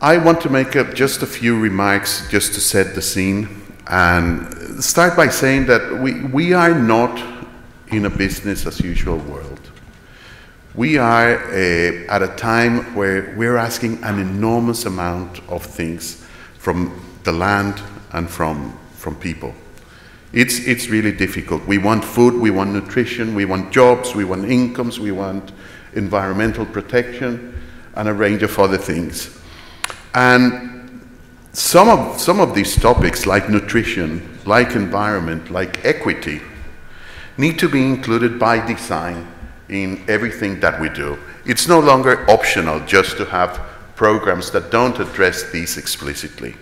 I want to make just a few remarks just to set the scene, and start by saying that we are not in a business as usual world. We are at a time where we're asking an enormous amount of things from the land and from people. It's really difficult. We want food, we want nutrition, we want jobs, we want incomes, we want environmental protection, and a range of other things. And some of these topics, like nutrition, like environment, like equity, need to be included by design in everything that we do. It's no longer optional just to have programs that don't address these explicitly.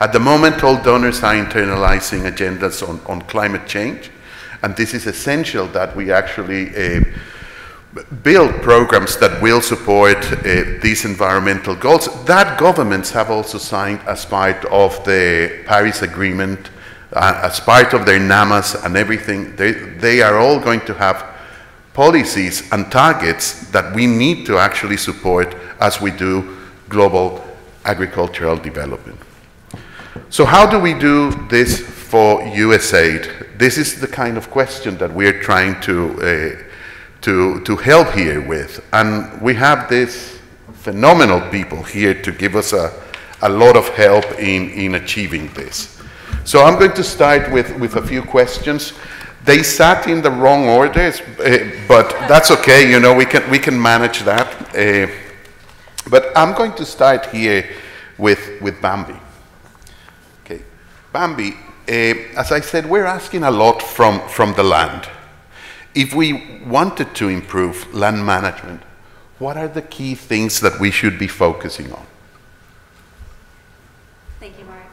At the moment, all donors are internalizing agendas on climate change, and this is essential that we actually build programs that will support these environmental goals that governments have also signed as part of the Paris Agreement, as part of their NAMAs and everything. They are all going to have policies and targets that we need to actually support as we do global agricultural development. So how do we do this for USAID? This is the kind of question that we are trying to help here with. And we have these phenomenal people here to give us a lot of help in achieving this. So I'm going to start with a few questions. They sat in the wrong order, but that's okay, you know, we can manage that. But I'm going to start here with Bambi. Okay, Bambi, as I said, we're asking a lot from the land. If we wanted to improve land management, what are the key things that we should be focusing on? Thank you, Mario.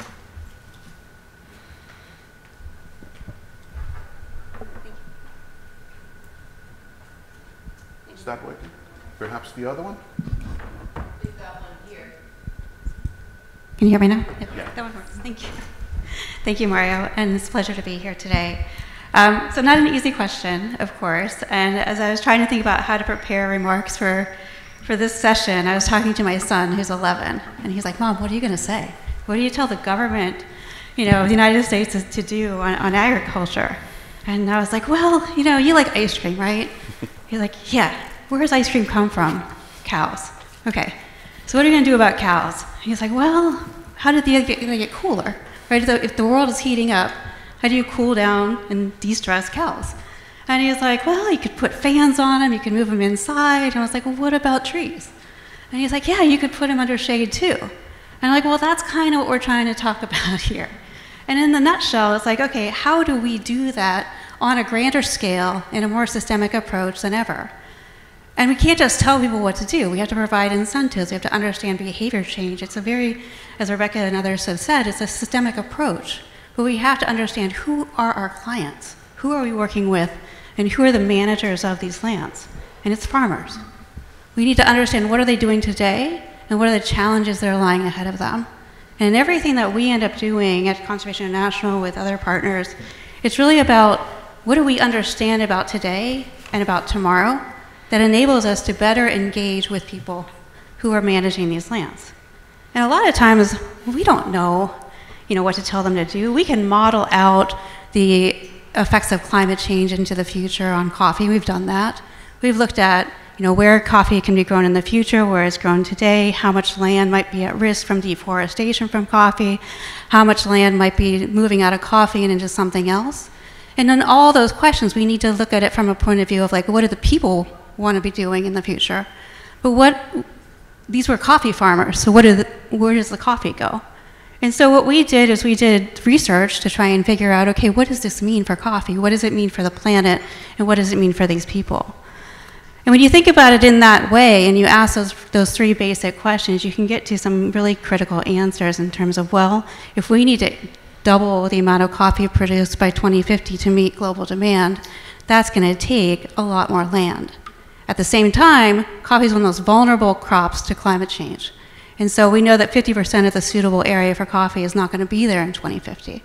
That working? Perhaps the other one? We've got one here. Can you hear me now? Yep. Yeah. That one works. Thank you. Thank you, Mario, and it's a pleasure to be here today. So not an easy question, of course, and as I was trying to think about how to prepare remarks for this session, I was talking to my son, who's 11, and he's like, Mom, what are you going to say? What do you tell the government, you know, of the United States to do on agriculture? And I was like, well, you know, you like ice cream, right? He's like, yeah. Where does ice cream come from? Cows. Okay. So what are you going to do about cows? He's like, well, how did the get cooler? Right? So if the world is heating up, how do you cool down and de-stress cows? And he's like, well, you could put fans on them. You can move them inside. And I was like, well, what about trees? And he's like, yeah, you could put them under shade too. And I'm like, well, that's kind of what we're trying to talk about here. And in the nutshell, it's like, okay, how do we do that on a grander scale in a more systemic approach than ever? And we can't just tell people what to do. We have to provide incentives. We have to understand behavior change. It's a very, as Rebecca and others have said, it's a systemic approach. But we have to understand who are our clients, who are we working with, and who are the managers of these lands? And it's farmers. We need to understand what are they doing today and what are the challenges that are lying ahead of them. And everything that we end up doing at Conservation International with other partners, it's really about what do we understand about today and about tomorrow that enables us to better engage with people who are managing these lands. And a lot of times, we don't know, you know, what to tell them to do. We can model out the effects of climate change into the future on coffee. We've done that. We've looked at, you know, where coffee can be grown in the future, where it's grown today, how much land might be at risk from deforestation from coffee, how much land might be moving out of coffee and into something else. And then all those questions, we need to look at it from a point of view of like, what do the people want to be doing in the future? But what, these were coffee farmers, so where does the coffee go? And so what we did is we did research to try and figure out, okay, what does this mean for coffee? What does it mean for the planet? And what does it mean for these people? And when you think about it in that way, and you ask those three basic questions, you can get to some really critical answers in terms of, well, if we need to double the amount of coffee produced by 2050 to meet global demand, that's going to take a lot more land. At the same time, coffee is one of the most vulnerable crops to climate change. And so we know that 50% of the suitable area for coffee is not going to be there in 2050.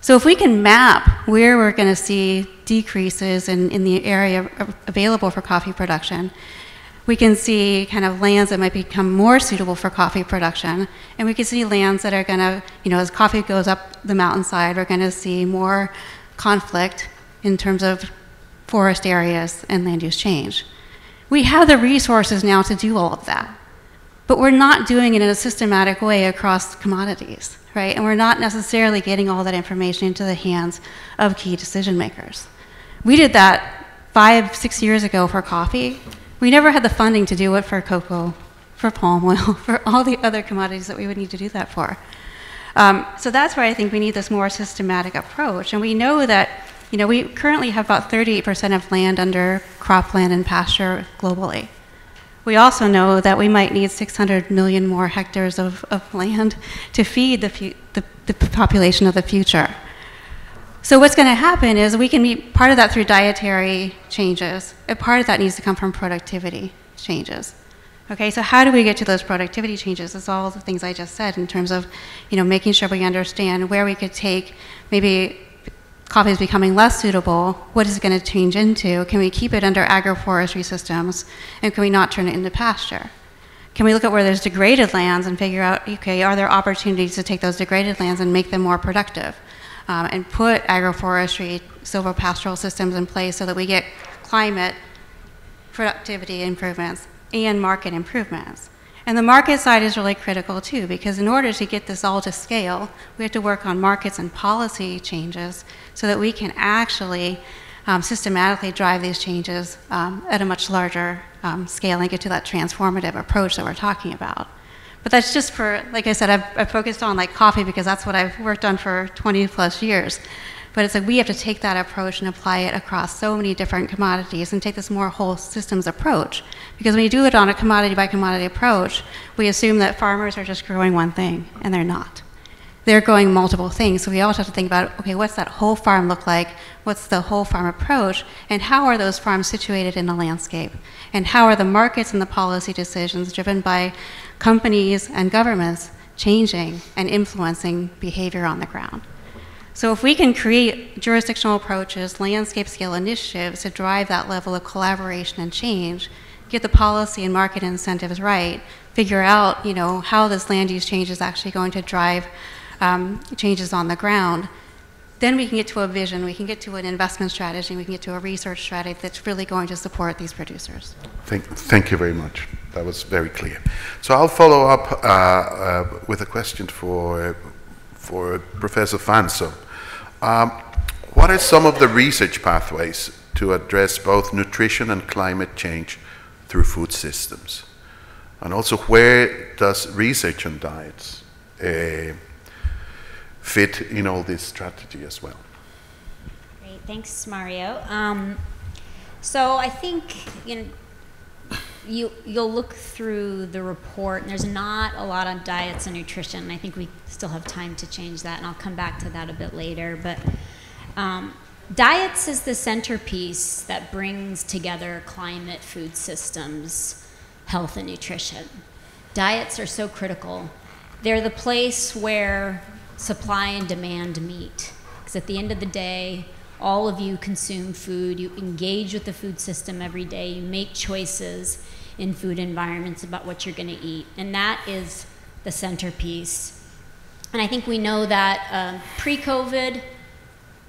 So if we can map where we're going to see decreases in the area available for coffee production, we can see kind of lands that might become more suitable for coffee production, and we can see lands that are going to, you know, as coffee goes up the mountainside, we're going to see more conflict in terms of forest areas and land use change. We have the resources now to do all of that, but we're not doing it in a systematic way across commodities, right? And we're not necessarily getting all that information into the hands of key decision makers. We did that 5-6 years ago for coffee. We never had the funding to do it for cocoa, for palm oil, for all the other commodities that we would need to do that for. So that's why I think we need this more systematic approach. And we know that, you know, we currently have about 38% of land under cropland and pasture globally. We also know that we might need 600 million more hectares of land to feed the population of the future. So what's going to happen is we can meet part of that through dietary changes, and part of that needs to come from productivity changes. Okay, so how do we get to those productivity changes? It's all the things I just said in terms of, you know, making sure we understand where we could take, maybe coffee is becoming less suitable, what is it going to change into? Can we keep it under agroforestry systems, and can we not turn it into pasture? Can we look at where there's degraded lands and figure out, okay, are there opportunities to take those degraded lands and make them more productive? And put agroforestry, silvopastoral systems in place so that we get climate productivity improvements and market improvements. And the market side is really critical too, because in order to get this all to scale, we have to work on markets and policy changes so that we can actually systematically drive these changes at a much larger scale and get to that transformative approach that we're talking about. But that's just for, like I said, I've focused on like coffee because that's what I've worked on for 20+ years. But it's like we have to take that approach and apply it across so many different commodities and take this more whole systems approach. Because when you do it on a commodity by commodity approach, we assume that farmers are just growing one thing, and they're not. They're growing multiple things, so we also have to think about, okay, what's that whole farm look like? What's the whole farm approach? And how are those farms situated in the landscape? And how are the markets and the policy decisions driven by companies and governments changing and influencing behavior on the ground? So if we can create jurisdictional approaches, landscape scale initiatives to drive that level of collaboration and change, get the policy and market incentives right, figure out, you know, how this land use change is actually going to drive changes on the ground, then we can get to a vision, we can get to an investment strategy, we can get to a research strategy that's really going to support these producers. Thank you very much. That was very clear. So I'll follow up with a question for Professor Fanso. What are some of the research pathways to address both nutrition and climate change through food systems? And also, where does research on diets fit in all this strategy as well? Great, thanks, Mario. So I think, you know, you'll look through the report, and there's not a lot on diets and nutrition. I think we still have time to change that, and I'll come back to that a bit later. But diets is the centerpiece that brings together climate, food systems, health, and nutrition. Diets are so critical. They're the place where supply and demand meet, because at the end of the day, all of you consume food, you engage with the food system every day, you make choices in food environments about what you're gonna eat, and that is the centerpiece. And I think we know that pre-COVID,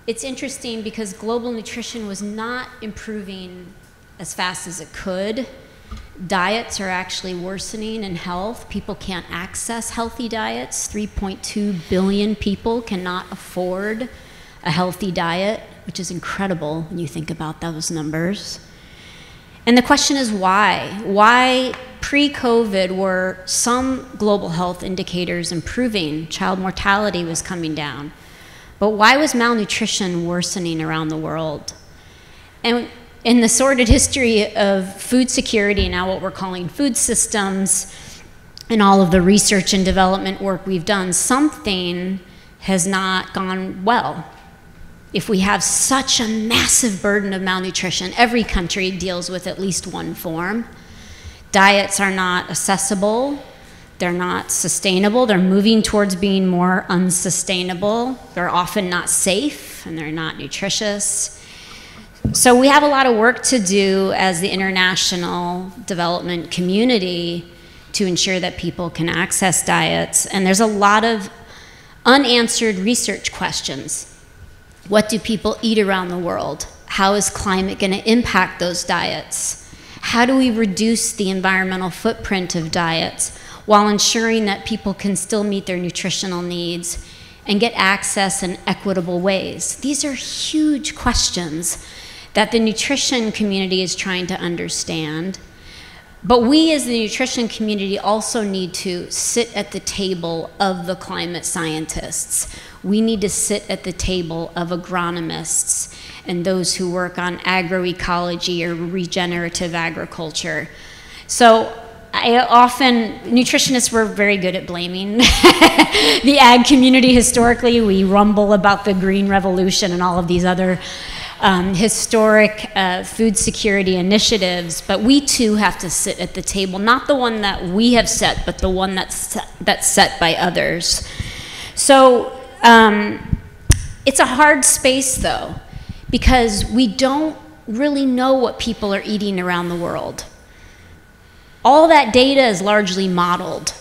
it's interesting because global nutrition was not improving as fast as it could. Diets are actually worsening in health. People can't access healthy diets. 3.2 billion people cannot afford a healthy diet, which is incredible when you think about those numbers. And the question is why? Why pre-COVID were some global health indicators improving? Child mortality was coming down. But why was malnutrition worsening around the world? And in the sordid history of food security, now what we're calling food systems, and all of the research and development work we've done, something has not gone well. if we have such a massive burden of malnutrition, every country deals with at least one form. Diets are not accessible, they're not sustainable, they're moving towards being more unsustainable, they're often not safe, and they're not nutritious. So we have a lot of work to do as the international development community to ensure that people can access diets, and there's a lot of unanswered research questions. What do people eat around the world? How is climate going to impact those diets? How do we reduce the environmental footprint of diets while ensuring that people can still meet their nutritional needs and get access in equitable ways? These are huge questions that the nutrition community is trying to understand. But we as the nutrition community also need to sit at the table of the climate scientists. We need to sit at the table of agronomists and those who work on agroecology or regenerative agriculture. So nutritionists were very good at blaming the ag community historically. We rumble about the Green Revolution and all of these other historic food security initiatives, but we too have to sit at the table, not the one that we have set, but the one that's set by others. So it's a hard space though, because we don't really know what people are eating around the world. All that data is largely modeled.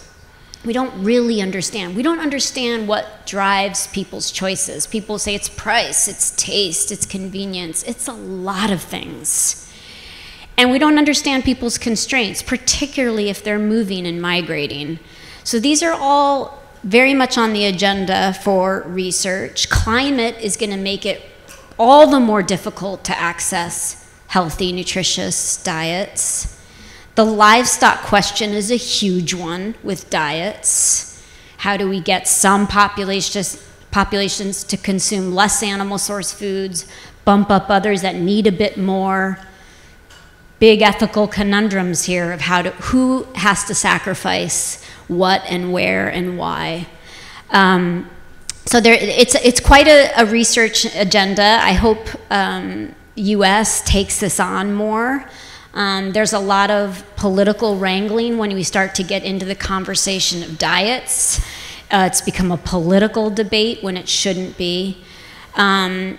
We don't really understand. We don't understand what drives people's choices. People say it's price, it's taste, it's convenience. It's a lot of things. And we don't understand people's constraints, particularly if they're moving and migrating. So these are all very much on the agenda for research. Climate is going to make it all the more difficult to access healthy, nutritious diets. The livestock question is a huge one with diets. How do we get some populations to consume less animal source foods, bump up others that need a bit more? Big ethical conundrums here of who has to sacrifice what and where and why. So it's quite a research agenda. I hope US takes this on more. There's a lot of political wrangling when we start to get into the conversation of diets. It's become a political debate when it shouldn't be. So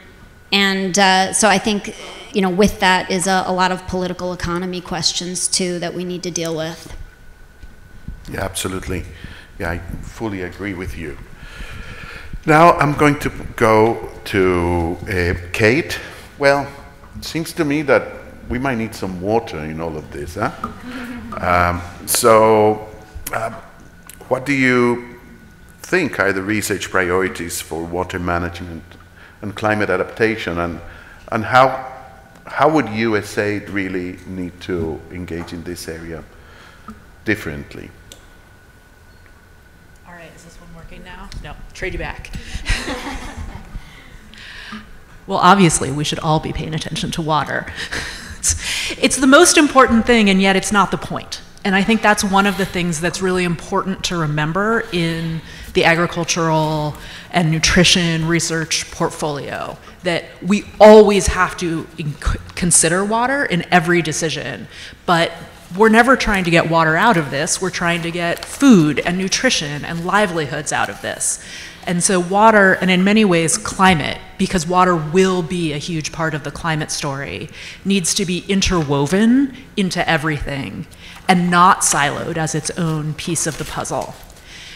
I think, you know, with that is a lot of political economy questions too that we need to deal with. Yeah, absolutely. Yeah, I fully agree with you. Now I'm going to go to Kate. Well, it seems to me that we might need some water in all of this, huh? What do you think are the research priorities for water management and climate adaptation, and how would USAID really need to engage in this area differently? All right, is this one working now? No, trade you back. Well, obviously, we should all be paying attention to water. It's the most important thing, and yet it's not the point. And I think that's one of the things that's really important to remember in the agricultural and nutrition research portfolio, that we always have to consider water in every decision. But we're never trying to get water out of this. We're trying to get food and nutrition and livelihoods out of this. And so water, and in many ways climate, because water will be a huge part of the climate story, needs to be interwoven into everything and not siloed as its own piece of the puzzle.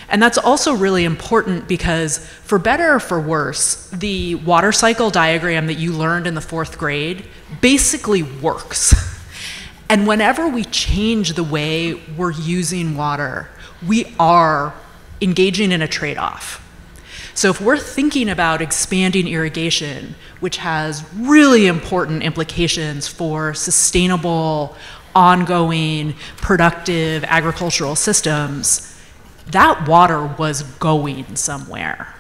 And that's also really important because, for better or for worse, the water cycle diagram that you learned in the 4th grade basically works. And whenever we change the way we're using water, we are engaging in a trade-off. So if we're thinking about expanding irrigation, which has really important implications for sustainable, ongoing, productive agricultural systems, that water was going somewhere.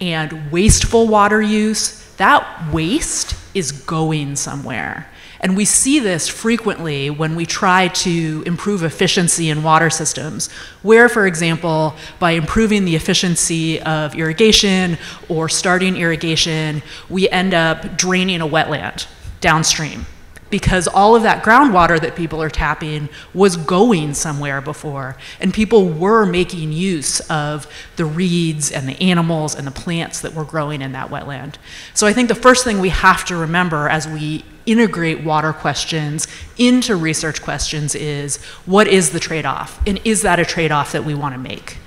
And wasteful water use, that waste is going somewhere. And we see this frequently when we try to improve efficiency in water systems, where, for example, by improving the efficiency of irrigation or starting irrigation, we end up draining a wetland downstream, because all of that groundwater that people are tapping was going somewhere before, and people were making use of the reeds and the animals and the plants that were growing in that wetland. So I think the first thing we have to remember as we integrate water questions into research questions is, what is the trade-off, and is that a trade-off that we want to make?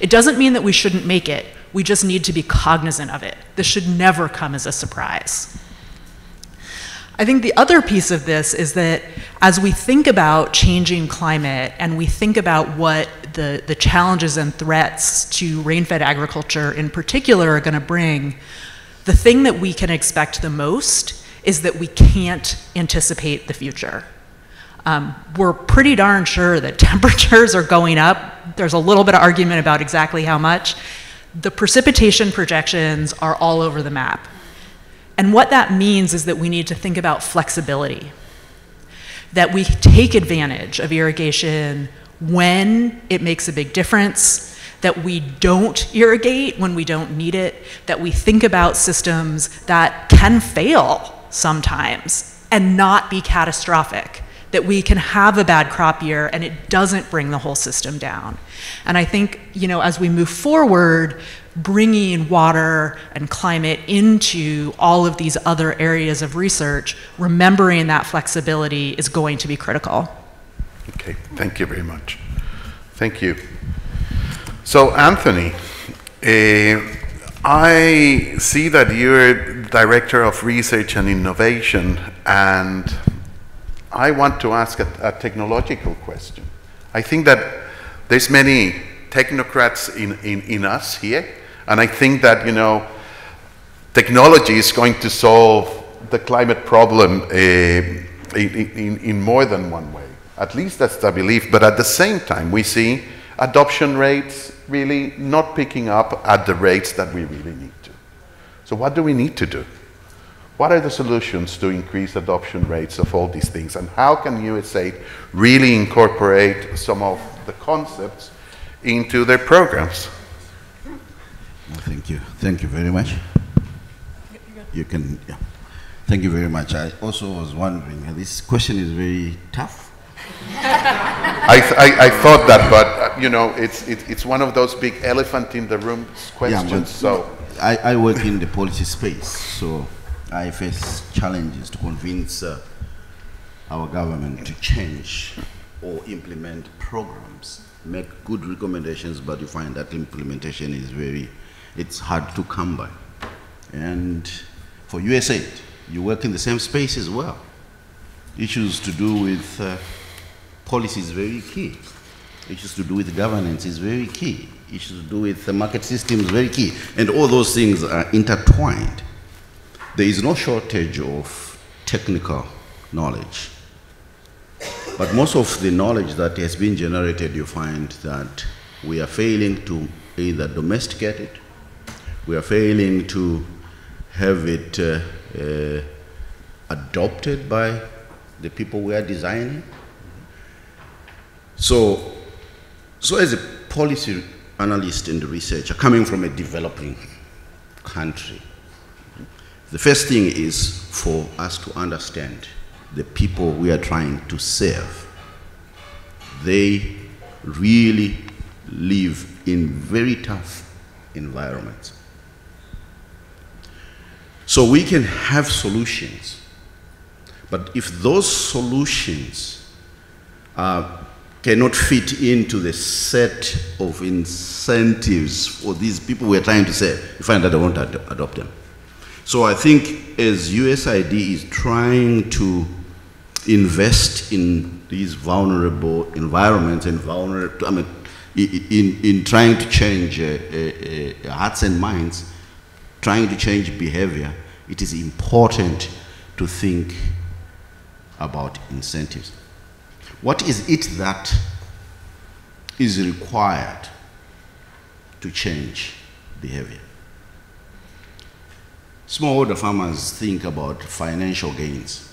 It doesn't mean that we shouldn't make it, we just need to be cognizant of it. This should never come as a surprise. I think the other piece of this is that as we think about changing climate and we think about what the challenges and threats to rain-fed agriculture in particular are going to bring, the thing that we can expect the most is that we can't anticipate the future. We're pretty darn sure that temperatures are going up. There's a little bit of argument about exactly how much. The precipitation projections are all over the map. And what that means is that we need to think about flexibility, that we take advantage of irrigation when it makes a big difference, that we don't irrigate when we don't need it, that we think about systems that can fail sometimes and not be catastrophic, that we can have a bad crop year and it doesn't bring the whole system down. And I think, you know, as we move forward, bringing water and climate into all of these other areas of research, remembering that flexibility is going to be critical. Okay, thank you very much. Thank you. So Anthony, I see that you're Director of Research and Innovation, and I want to ask a technological question. I think that there's many technocrats in us here, and I think that, you know, technology is going to solve the climate problem in more than one way. At least that's the belief, but at the same time we see adoption rates really not picking up at the rates that we really need to. So what do we need to do? What are the solutions to increase adoption rates of all these things, and how can USAID really incorporate some of the concepts into their programs? Well, thank you. Thank you very much. You can, yeah. Thank you very much. I also was wondering, this question is very tough. I thought that, but you know, it's one of those big elephant in the room questions. Yeah, so I work in the policy space, so I face challenges to convince our government to change or implement programs, make good recommendations, but you find that implementation is it's hard to come by. And for USAID, you work in the same space as well. Issues to do with policy is very key. Issues to do with governance is very key. Issues to do with the market system is very key. And all those things are intertwined. There is no shortage of technical knowledge. But most of the knowledge that has been generated, you find that we are failing to either domesticate it, we are failing to have it adopted by the people we are designing. So as a policy analyst and researcher coming from a developing country, the first thing is for us to understand the people we are trying to serve. They really live in very tough environments. So we can have solutions, but if those solutions cannot fit into the set of incentives for these people we are trying to serve, you find that they won't adopt them. So I think as USAID is trying to invest in these vulnerable environments and vulnerable, I mean, in trying to change hearts and minds, trying to change behavior, it is important to think about incentives. What is it that is required to change behavior? Smallholder farmers think about financial gains,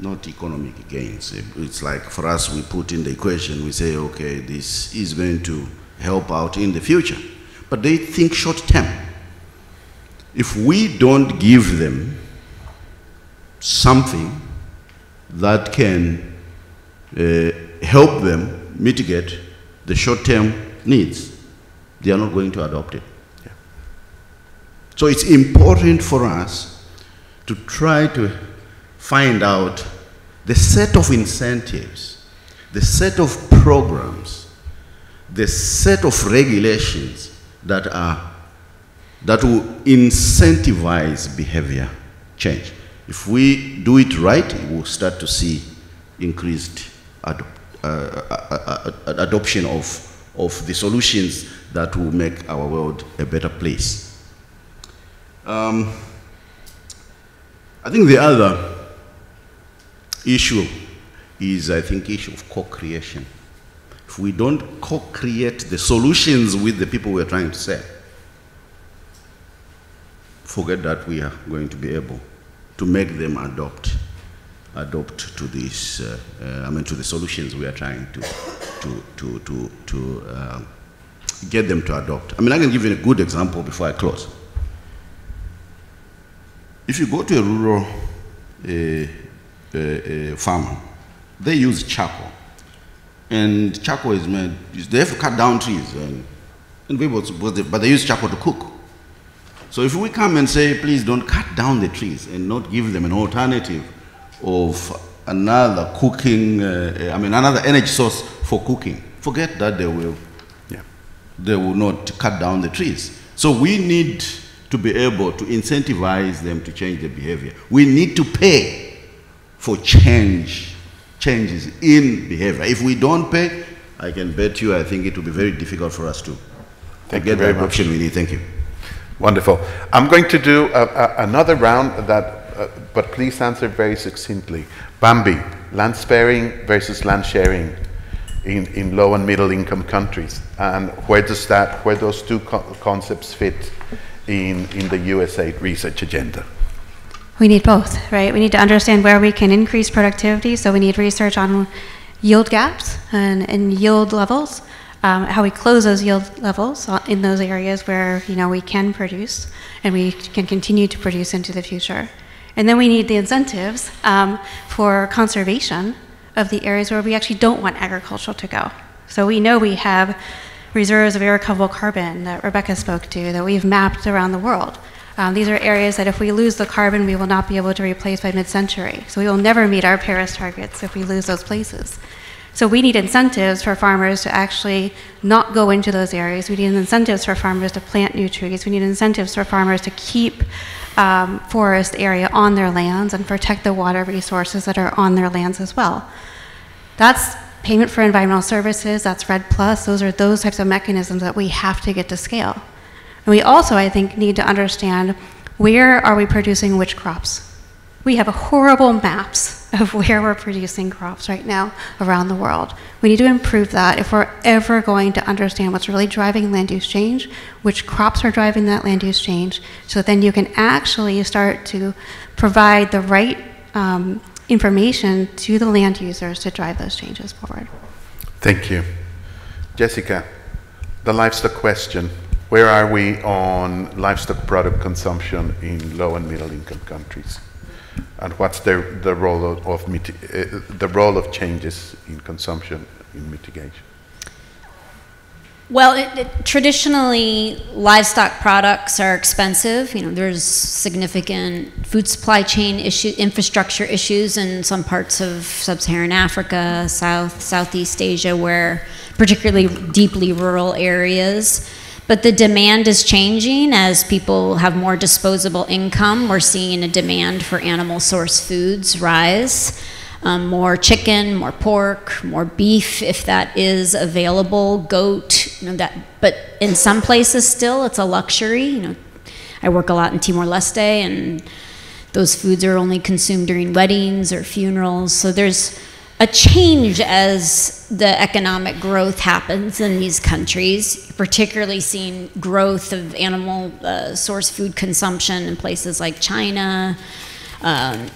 not economic gains. It's like for us, we put in the equation, we say, okay, this is going to help out in the future. But they think short term. If we don't give them something that can help them mitigate the short-term needs, they are not going to adopt it. Yeah. So it's important for us to try to find out the set of incentives, the set of programs, the set of regulations that will incentivize behavior change. If we do it right, we'll start to see increased adoption of the solutions that will make our world a better place. I think the other issue is, issue of co-creation. If we don't co-create the solutions with the people we're trying to serve, forget that we are going to be able to make them adopt to this, to the solutions we are trying to get them to adopt. I can give you a good example before I close. If you go to a rural farmer, they use charcoal, and charcoal is made. They have to cut down trees, and people, but they use charcoal to cook. So if we come and say, please don't cut down the trees and not give them an alternative of another cooking, another energy source for cooking, forget that they will not cut down the trees. So we need to be able to incentivize them to change their behavior. We need to pay for changes in behavior. If we don't pay, I can bet you, it will be very difficult for us to get the adoption we need. Thank you. Wonderful. I'm going to do another round, but please answer very succinctly. Bambi, land sparing versus land sharing in low and middle income countries, and where those two concepts fit in the USAID research agenda? We need both, right? We need to understand where we can increase productivity, so we need research on yield gaps and yield levels. How we close those yield levels in those areas where we can produce and we can continue to produce into the future. And then we need the incentives for conservation of the areas where we actually don't want agriculture to go. So we know we have reserves of irrecoverable carbon that Rebecca spoke to that we've mapped around the world. These are areas that if we lose the carbon, we will not be able to replace by mid-century. So we will never meet our Paris targets if we lose those places. So we need incentives for farmers to actually not go into those areas. We need incentives for farmers to plant new trees. We need incentives for farmers to keep forest area on their lands and protect the water resources that are on their lands as well. That's payment for environmental services, that's REDD+. Those are those types of mechanisms that we have to get to scale. And we also, need to understand where are we producing which crops. We have horrible maps of where we're producing crops right now around the world. We need to improve that if we're ever going to understand what's really driving land use change, which crops are driving that land use change, so then you can actually start to provide the right information to the land users to drive those changes forward. Thank you. Jessica, the livestock question. Where are we on livestock product consumption in low and middle income countries? And what's the role of changes in consumption in mitigation? Well, traditionally, livestock products are expensive. There's significant food supply chain issue, infrastructure issues in some parts of sub-Saharan Africa, Southeast Asia, where particularly deeply rural areas. But the demand is changing as people have more disposable income. We're seeing a demand for animal source foods rise. More chicken, more pork, more beef, if that is available, goat. But in some places still, it's a luxury. I work a lot in Timor-Leste, and those foods are only consumed during weddings or funerals. So there's a change as the economic growth happens in these countries, particularly seeing growth of animal source food consumption in places like China,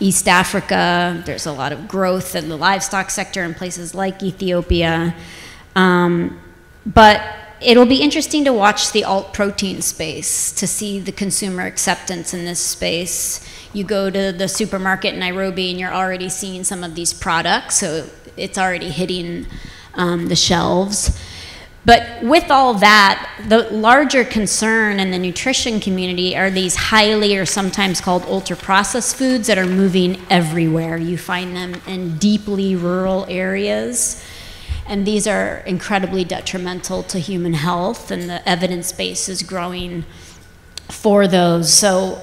East Africa. There's a lot of growth in the livestock sector in places like Ethiopia. But it'll be interesting to watch the alt protein space, to see the consumer acceptance in this space. You go to the supermarket in Nairobi and you're already seeing some of these products, so it's already hitting the shelves. But with all that, the larger concern in the nutrition community are these highly, or sometimes called ultra-processed foods, that are moving everywhere. You find them in deeply rural areas. And these are incredibly detrimental to human health, and the evidence base is growing for those. So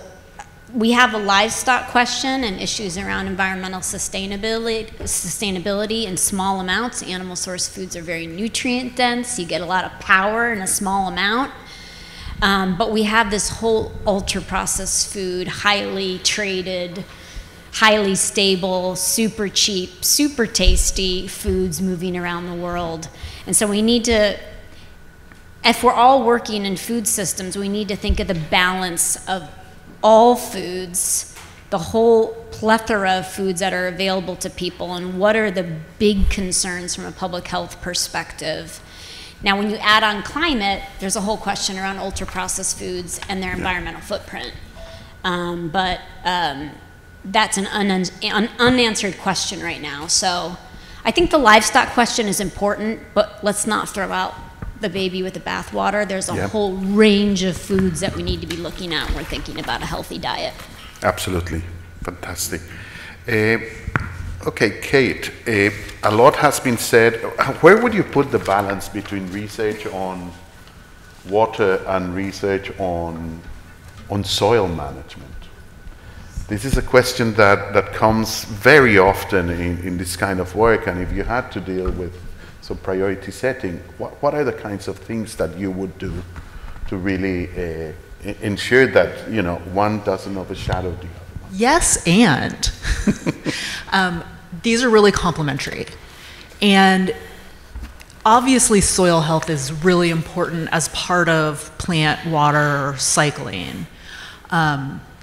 we have a livestock question and issues around environmental sustainability in small amounts. Animal source foods are very nutrient dense. You get a lot of power in a small amount. But we have this whole ultra-processed food, highly traded, highly stable, super cheap, super tasty foods moving around the world. And so we need to, if we're all working in food systems, we need to think of the balance of all foods, the whole plethora of foods that are available to people, and what are the big concerns from a public health perspective. Now, when you add on climate, there's a whole question around ultra-processed foods and their environmental footprint. That's an unanswered question right now. So I think the livestock question is important, but let's not throw out the baby with the bathwater. There's a whole range of foods that we need to be looking at when we're thinking about a healthy diet. Absolutely. Fantastic. Okay, Kate, a lot has been said. Where would you put the balance between research on water and research on soil management? This is a question that comes very often in this kind of work, and if you had to deal with some priority setting, what are the kinds of things that you would do to really ensure that one doesn't overshadow the other one? Yes, and these are really complementary. And obviously soil health is really important as part of plant water cycling.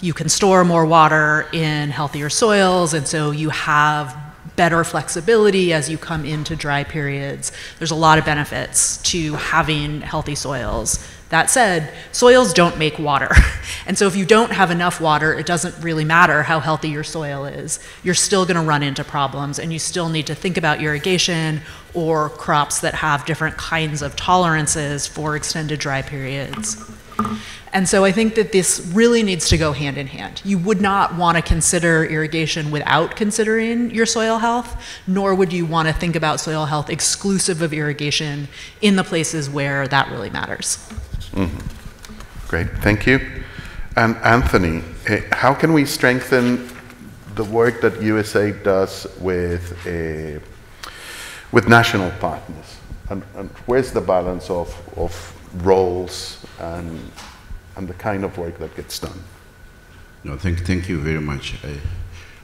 You can store more water in healthier soils, and so you have better flexibility as you come into dry periods. There's a lot of benefits to having healthy soils. That said, soils don't make water. And so if you don't have enough water, it doesn't really matter how healthy your soil is. You're still gonna run into problems, and you still need to think about irrigation or crops that have different kinds of tolerances for extended dry periods. And so I think that this really needs to go hand in hand. You would not want to consider irrigation without considering your soil health, nor would you want to think about soil health exclusive of irrigation in the places where that really matters. Mm-hmm. Great, thank you. And Anthony, how can we strengthen the work that USAID does with national partners? And where's the balance of roles and the kind of work that gets done? No, thank you very much.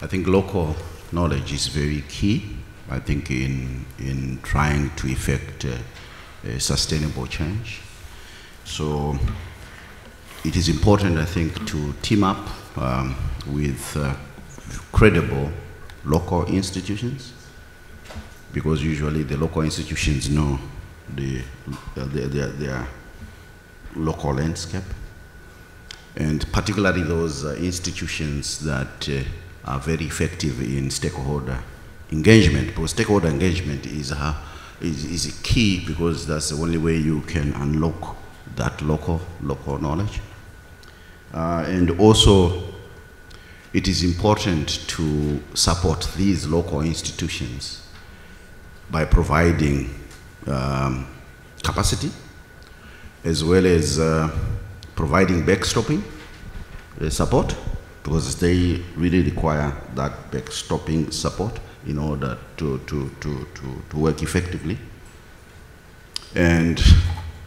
I think local knowledge is very key, I think, in trying to effect a sustainable change. So it is important, I think, to team up with credible local institutions, because usually the local institutions know their local landscape, and particularly those institutions that are very effective in stakeholder engagement, because stakeholder engagement is key, because that's the only way you can unlock that local knowledge. And also it is important to support these local institutions by providing capacity, as well as providing backstopping support, because they really require that backstopping support in order to work effectively. And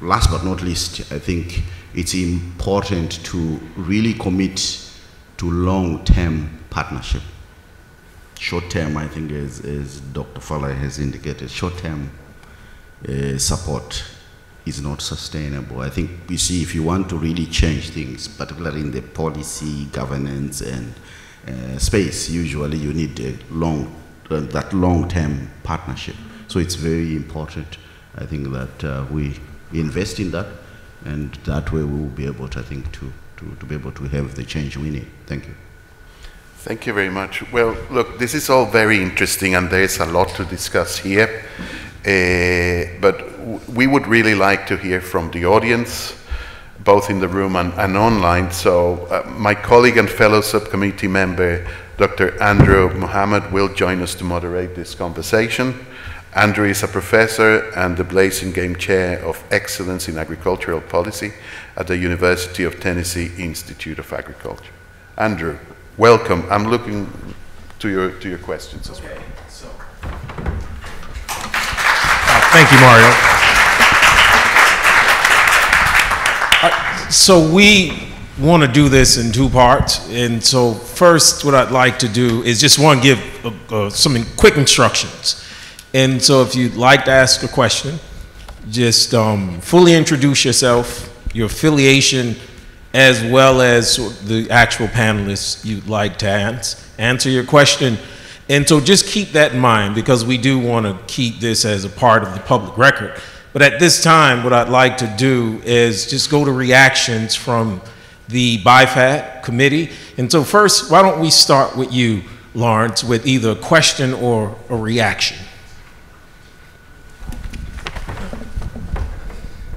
last but not least, I think it's important to really commit to long-term partnership. short term, I think, as Dr. Fowler has indicated, short term support is not sustainable. I think you see, if you want to really change things, particularly in the policy, governance, and space, usually you need a long-term partnership. So it's very important, I think, that we invest in that, and that way we will be able to, I think, to be able to have the change we need. Thank you. Thank you very much. Well, look, this is all very interesting, and there is a lot to discuss here. But we would really like to hear from the audience, both in the room and online. So my colleague and fellow subcommittee member, Dr. Andrew Muhammad, will join us to moderate this conversation. Andrew is a professor and the Blasingame Chair of Excellence in Agricultural Policy at the University of Tennessee Institute of Agriculture. Andrew. Welcome. I'm looking to your questions as well. So. Thank you, Mario. So we want to do this in two parts. And so first, what I'd like to do is just want to give some quick instructions. And so if you'd like to ask a question, just fully introduce yourself, your affiliation, as well as the actual panelists you'd like to answer your question. And so just keep that in mind, because we do want to keep this as a part of the public record. But at this time, what I'd like to do is just go to reactions from the BIFAD committee. And so first, why don't we start with you, Lawrence, with either a question or a reaction.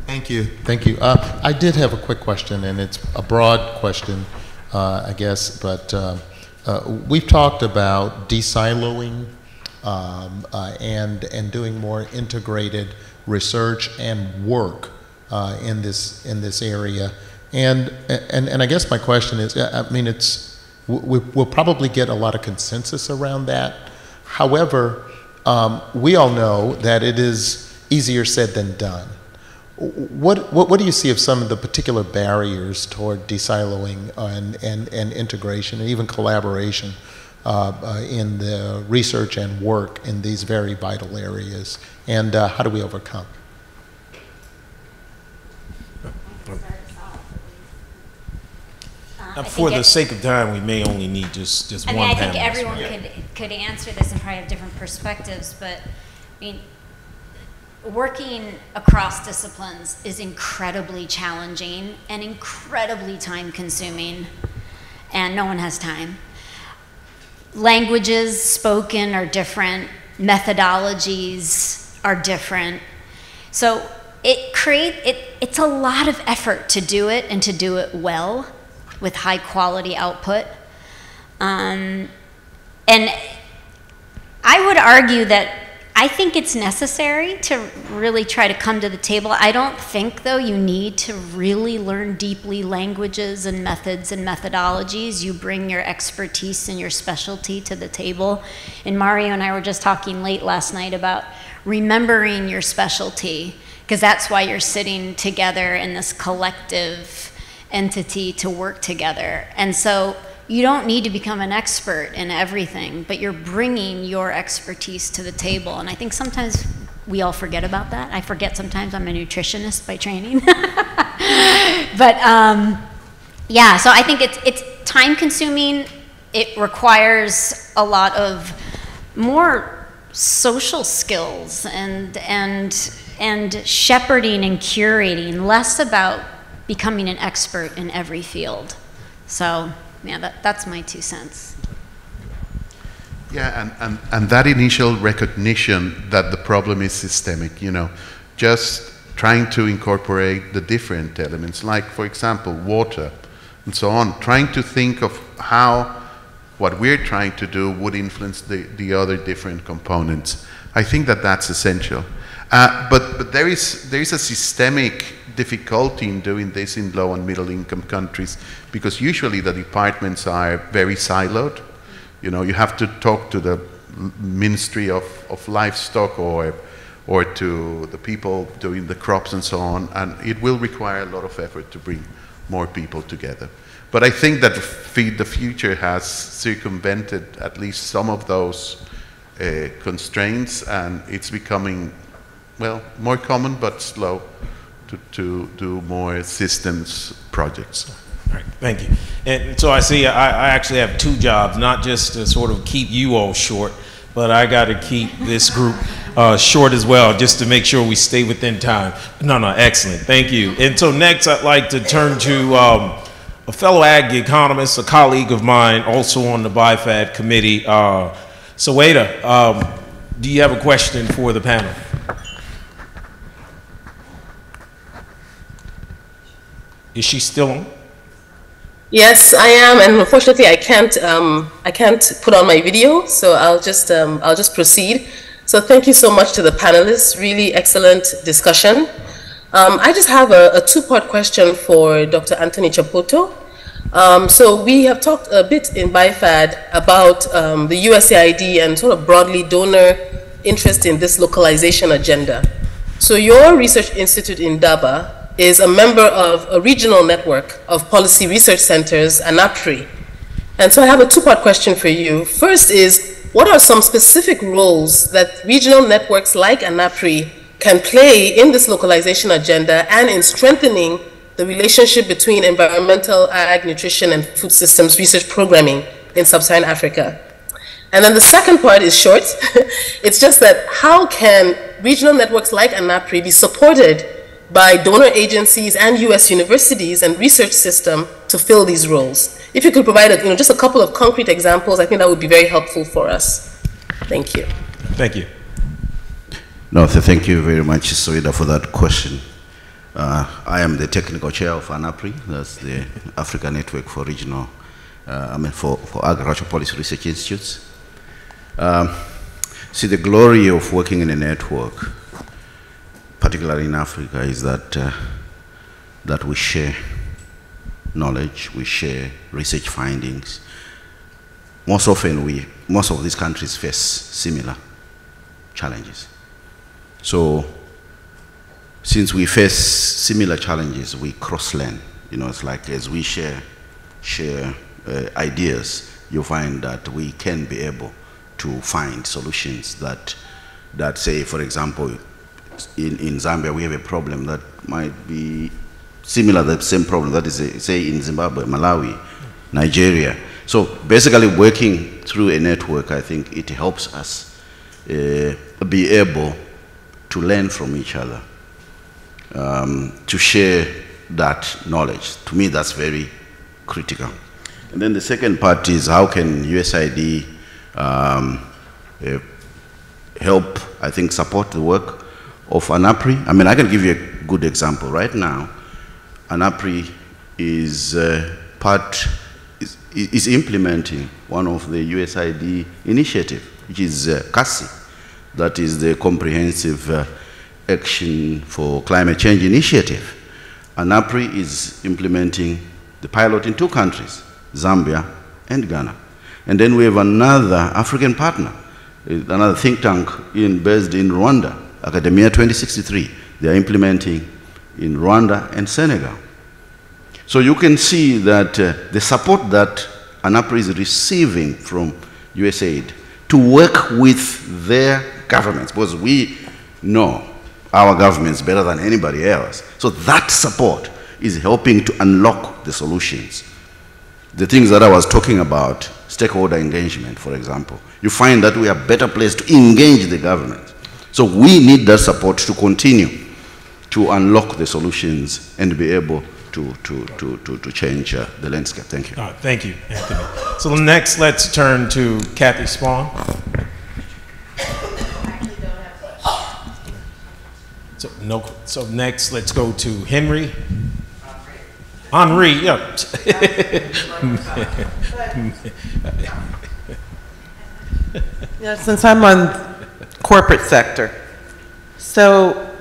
Thank you. Thank you. I did have a quick question, and it's a broad question, I guess, but we've talked about de-siloing and doing more integrated research and work in this area. And I guess my question is, I mean, it's we'll probably get a lot of consensus around that. However, we all know that it is easier said than done. What do you see of some of the particular barriers toward desiloing and integration and even collaboration in the research and work in these very vital areas? And how do we overcome? For the sake of time, we may only need just one. I mean, I think everyone could answer this and probably have different perspectives, but I mean, working across disciplines is incredibly challenging and incredibly time-consuming, and no one has time. Languages spoken are different, methodologies are different, so it's a lot of effort to do it and to do it well with high-quality output, and I would argue that. I think it's necessary to really try to come to the table. I don't think, though, you need to really learn deeply languages and methods and methodologies. You bring your expertise and your specialty to the table. And Mario and I were just talking late last night about remembering your specialty, because that's why you're sitting together in this collective entity to work together. And so you don't need to become an expert in everything, but you're bringing your expertise to the table. And I think sometimes we all forget about that. I forget sometimes I'm a nutritionist by training. But yeah, so I think it's time consuming. It requires a lot of more social skills and shepherding and curating, less about becoming an expert in every field. So. Yeah, that's my 2 cents. Yeah, and that initial recognition that the problem is systemic, you know, just trying to incorporate the different elements, like, for example, water and so on, trying to think of how what we're trying to do would influence the other different components. I think that that's essential. But there is a systemic difficulty in doing this in low and middle income countries, because usually the departments are very siloed. You know, you have to talk to the Ministry of Livestock or to the people doing the crops and so on, and it will require a lot of effort to bring more people together. But I think that Feed the Future has circumvented at least some of those constraints, and it's becoming, well, more common but slow to do more systems projects. All right, thank you. And so I see I actually have two jobs, not just to sort of keep you all short, but I got to keep this group short as well, just to make sure we stay within time. No, excellent, thank you. And so next I'd like to turn to a fellow ag economist, a colleague of mine, also on the BIFAD committee, Saweda. Do you have a question for the panel? Is she still on? Yes, I am, and unfortunately, I can't put on my video, so I'll just proceed. So thank you so much to the panelists. Really excellent discussion. I just have a two-part question for Dr. Anthony Chapoto. So we have talked a bit in BIFAD about the USAID and sort of broadly donor interest in this localization agenda. So your research institute in Daba is a member of a regional network of policy research centers, ANAPRI. And so I have a two-part question for you. First is, what are some specific roles that regional networks like ANAPRI can play in this localization agenda and in strengthening the relationship between environmental, ag, nutrition, and food systems research programming in sub-Saharan Africa? And then the second part is short. It's just that how can regional networks like ANAPRI be supported by donor agencies and US universities and research system to fill these roles? If you could provide just a couple of concrete examples, I think that would be very helpful for us. Thank you. Thank you. No, thank you very much, Saweda, for that question. I am the technical chair of ANAPRI, that's the African Network for Regional, for Agricultural Policy Research Institutes. See, the glory of working in a network, particularly in Africa, is that that we share knowledge, we share research findings. Most often, most of these countries face similar challenges. So, since we face similar challenges, we cross-learn. It's like as we share ideas, you find that we can be able to find solutions that say, for example, in Zambia we have a problem that might be similar to the same problem that is, say, in Zimbabwe, Malawi, Nigeria. So basically, working through a network, I think it helps us be able to learn from each other, to share that knowledge. To me, that's very critical. And then the second part is, how can USAID help, I think, support the work of ANAPRI? I mean, I can give you a good example. Right now, ANAPRI is implementing one of the USAID initiative, which is CASI. That is the Comprehensive Action for Climate Change Initiative. ANAPRI is implementing the pilot in two countries, Zambia and Ghana. And then we have another African partner, another think tank based in Rwanda, Academia 2063. They are implementing in Rwanda and Senegal. So you can see that the support that ANAPRI is receiving from USAID to work with their governments, because we know our governments better than anybody else. So that support is helping to unlock the solutions. The things that I was talking about, stakeholder engagement, for example, you find that we are better placed to engage the government. So we need that support to continue to unlock the solutions and be able to change the landscape. Thank you. Thank you, Anthony. So next, let's turn to Kathy Spahn. So next, let's go to Henri, yeah. Yeah, since I'm on corporate sector, so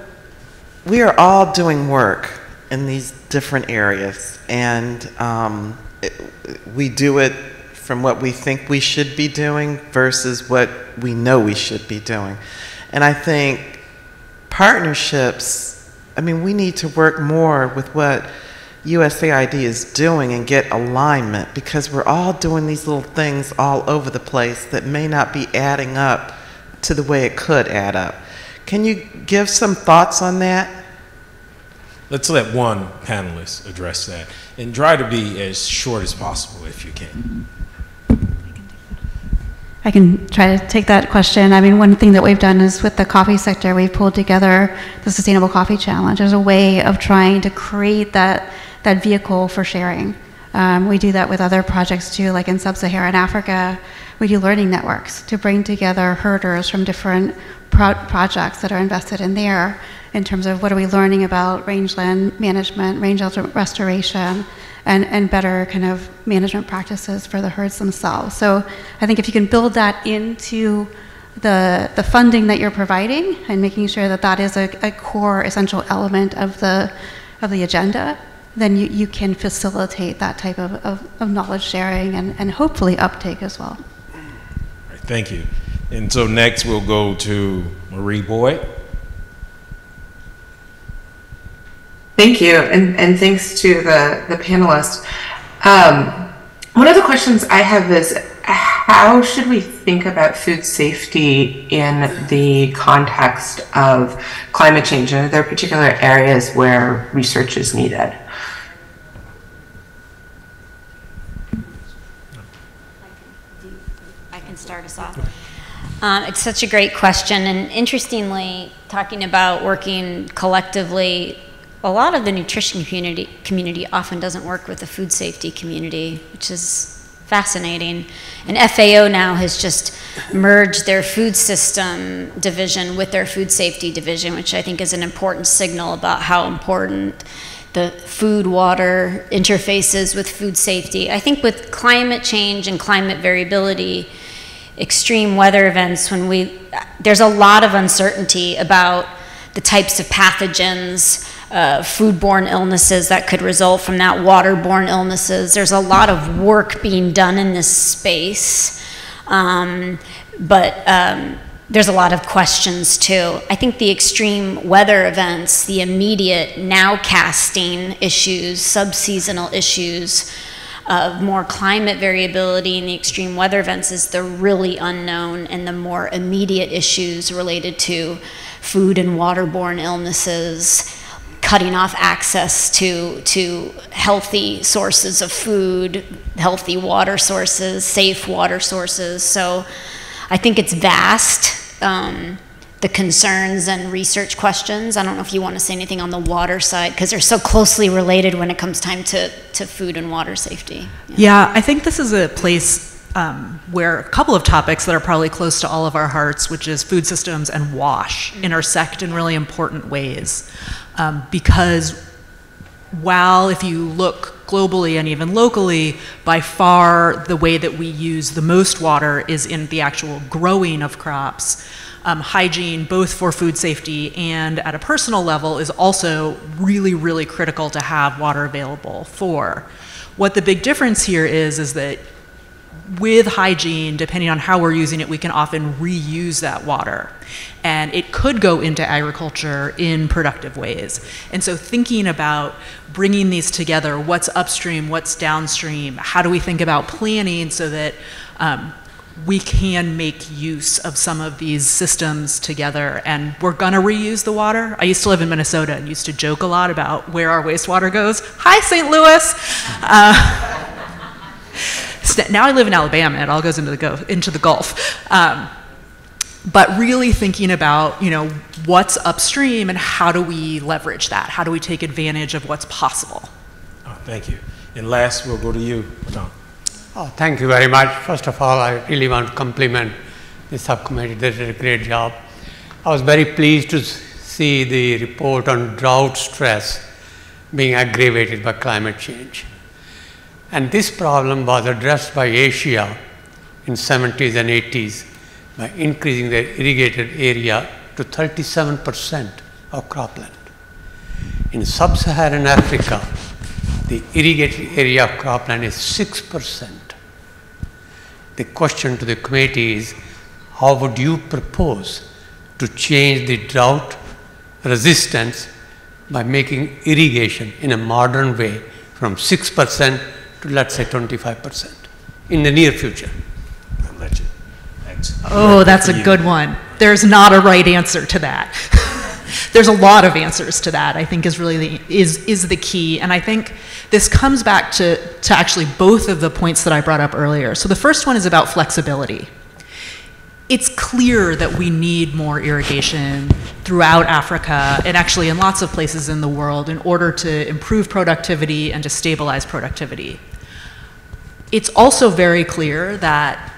we are all doing work in these different areas, and we do it from what we think we should be doing versus what we know we should be doing. And I think partnerships, I mean, we need to work more with what USAID is doing and get alignment, because we're all doing these little things all over the place that may not be adding up to the way it could add up. Can you give some thoughts on that? Let's let one panelist address that and try to be as short as possible if you can. I can try to take that question. I mean, one thing that we've done is with the coffee sector, we've pulled together the Sustainable Coffee Challenge as a way of trying to create that vehicle for sharing. We do that with other projects too, like in Sub-Saharan Africa, we do learning networks to bring together herders from different projects that are invested in there in terms of what are we learning about rangeland management, rangeland restoration, and better kind of management practices for the herds themselves. So I think if you can build that into the funding that you're providing and making sure that that is a core essential element of the agenda, then you can facilitate that type of knowledge sharing and hopefully uptake as well. All right, thank you. And so next we'll go to Marie Boyd. Thank you, and thanks to the panelists. One of the questions I have is, how should we think about food safety in the context of climate change? And are there particular areas where research is needed? I can start us off. It's such a great question, and interestingly, talking about working collectively, a lot of the nutrition community often doesn't work with the food safety community, which is fascinating. And FAO now has just merged their food system division with their food safety division, which I think is an important signal about how important the food-water interfaces with food safety. I think with climate change and climate variability, extreme weather events, there's a lot of uncertainty about the types of pathogens, foodborne illnesses that could result from that, waterborne illnesses. There's a lot of work being done in this space, but there's a lot of questions too. I think the extreme weather events, the immediate nowcasting issues, subseasonal issues of more climate variability in the extreme weather events is the really unknown, and the more immediate issues related to food and waterborne illnesses, cutting off access to healthy sources of food, healthy water sources, safe water sources. So I think it's vast, the concerns and research questions. I don't know if you want to say anything on the water side, because they're so closely related when it comes time to food and water safety. Yeah, I think this is a place where a couple of topics that are probably close to all of our hearts, which is food systems and WASH, intersect in really important ways. Because while if you look globally and even locally, by far the way that we use the most water is in the actual growing of crops, hygiene, both for food safety and at a personal level, is also really, really critical to have water available for. What the big difference here is that with hygiene, depending on how we're using it, we can often reuse that water. And it could go into agriculture in productive ways. And so thinking about bringing these together, what's upstream, what's downstream, how do we think about planning so that we can make use of some of these systems together, and we're gonna reuse the water. I used to live in Minnesota and used to joke a lot about where our wastewater goes. Hi, St. Louis. Now I live in Alabama, it all goes into the Gulf. But really thinking about, you know, what's upstream and how do we leverage that? How do we take advantage of what's possible? Oh, thank you. And last, we'll go to you, Rattan. Oh, thank you very much. First of all, I really want to compliment the subcommittee. They did a great job. I was very pleased to see the report on drought stress being aggravated by climate change. And this problem was addressed by Asia in the 70s and 80s by increasing their irrigated area to 37% of cropland. In sub-Saharan Africa, the irrigated area of cropland is 6%. The question to the committee is, how would you propose to change the drought resistance by making irrigation in a modern way from 6% to, let's say, 25% in the near future. I'll let you. Thanks. Oh, that's a good one. There's not a right answer to that. There's a lot of answers to that, I think, is really the, is the key. And I think this comes back to actually both of the points that I brought up earlier. So the first one is about flexibility. It's clear that we need more irrigation throughout Africa and actually in lots of places in the world in order to improve productivity and to stabilize productivity. It's also very clear that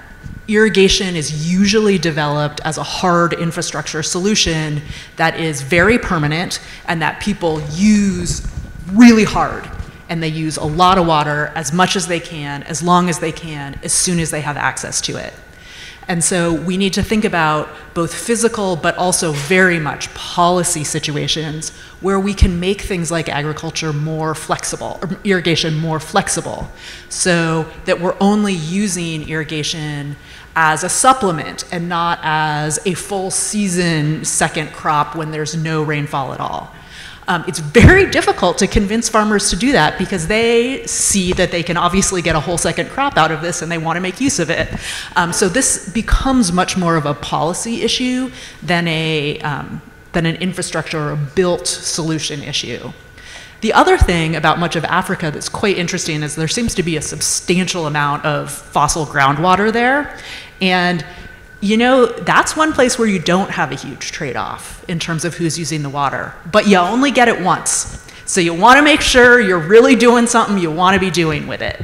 irrigation is usually developed as a hard infrastructure solution that is very permanent and that people use really hard. And they use a lot of water, as much as they can, as long as they can, as soon as they have access to it. And so we need to think about both physical but also very much policy situations where we can make things like agriculture more flexible, or irrigation more flexible, so that we're only using irrigation as a supplement and not as a full season second crop when there's no rainfall at all. It's very difficult to convince farmers to do that because they see that they can obviously get a whole second crop out of this and they want to make use of it. So this becomes much more of a policy issue than an infrastructure or a built solution issue. The other thing about much of Africa that's quite interesting is there seems to be a substantial amount of fossil groundwater there. And you know, that's one place where you don't have a huge trade-off in terms of who's using the water, but you only get it once. So you want to make sure you're really doing something you want to be doing with it.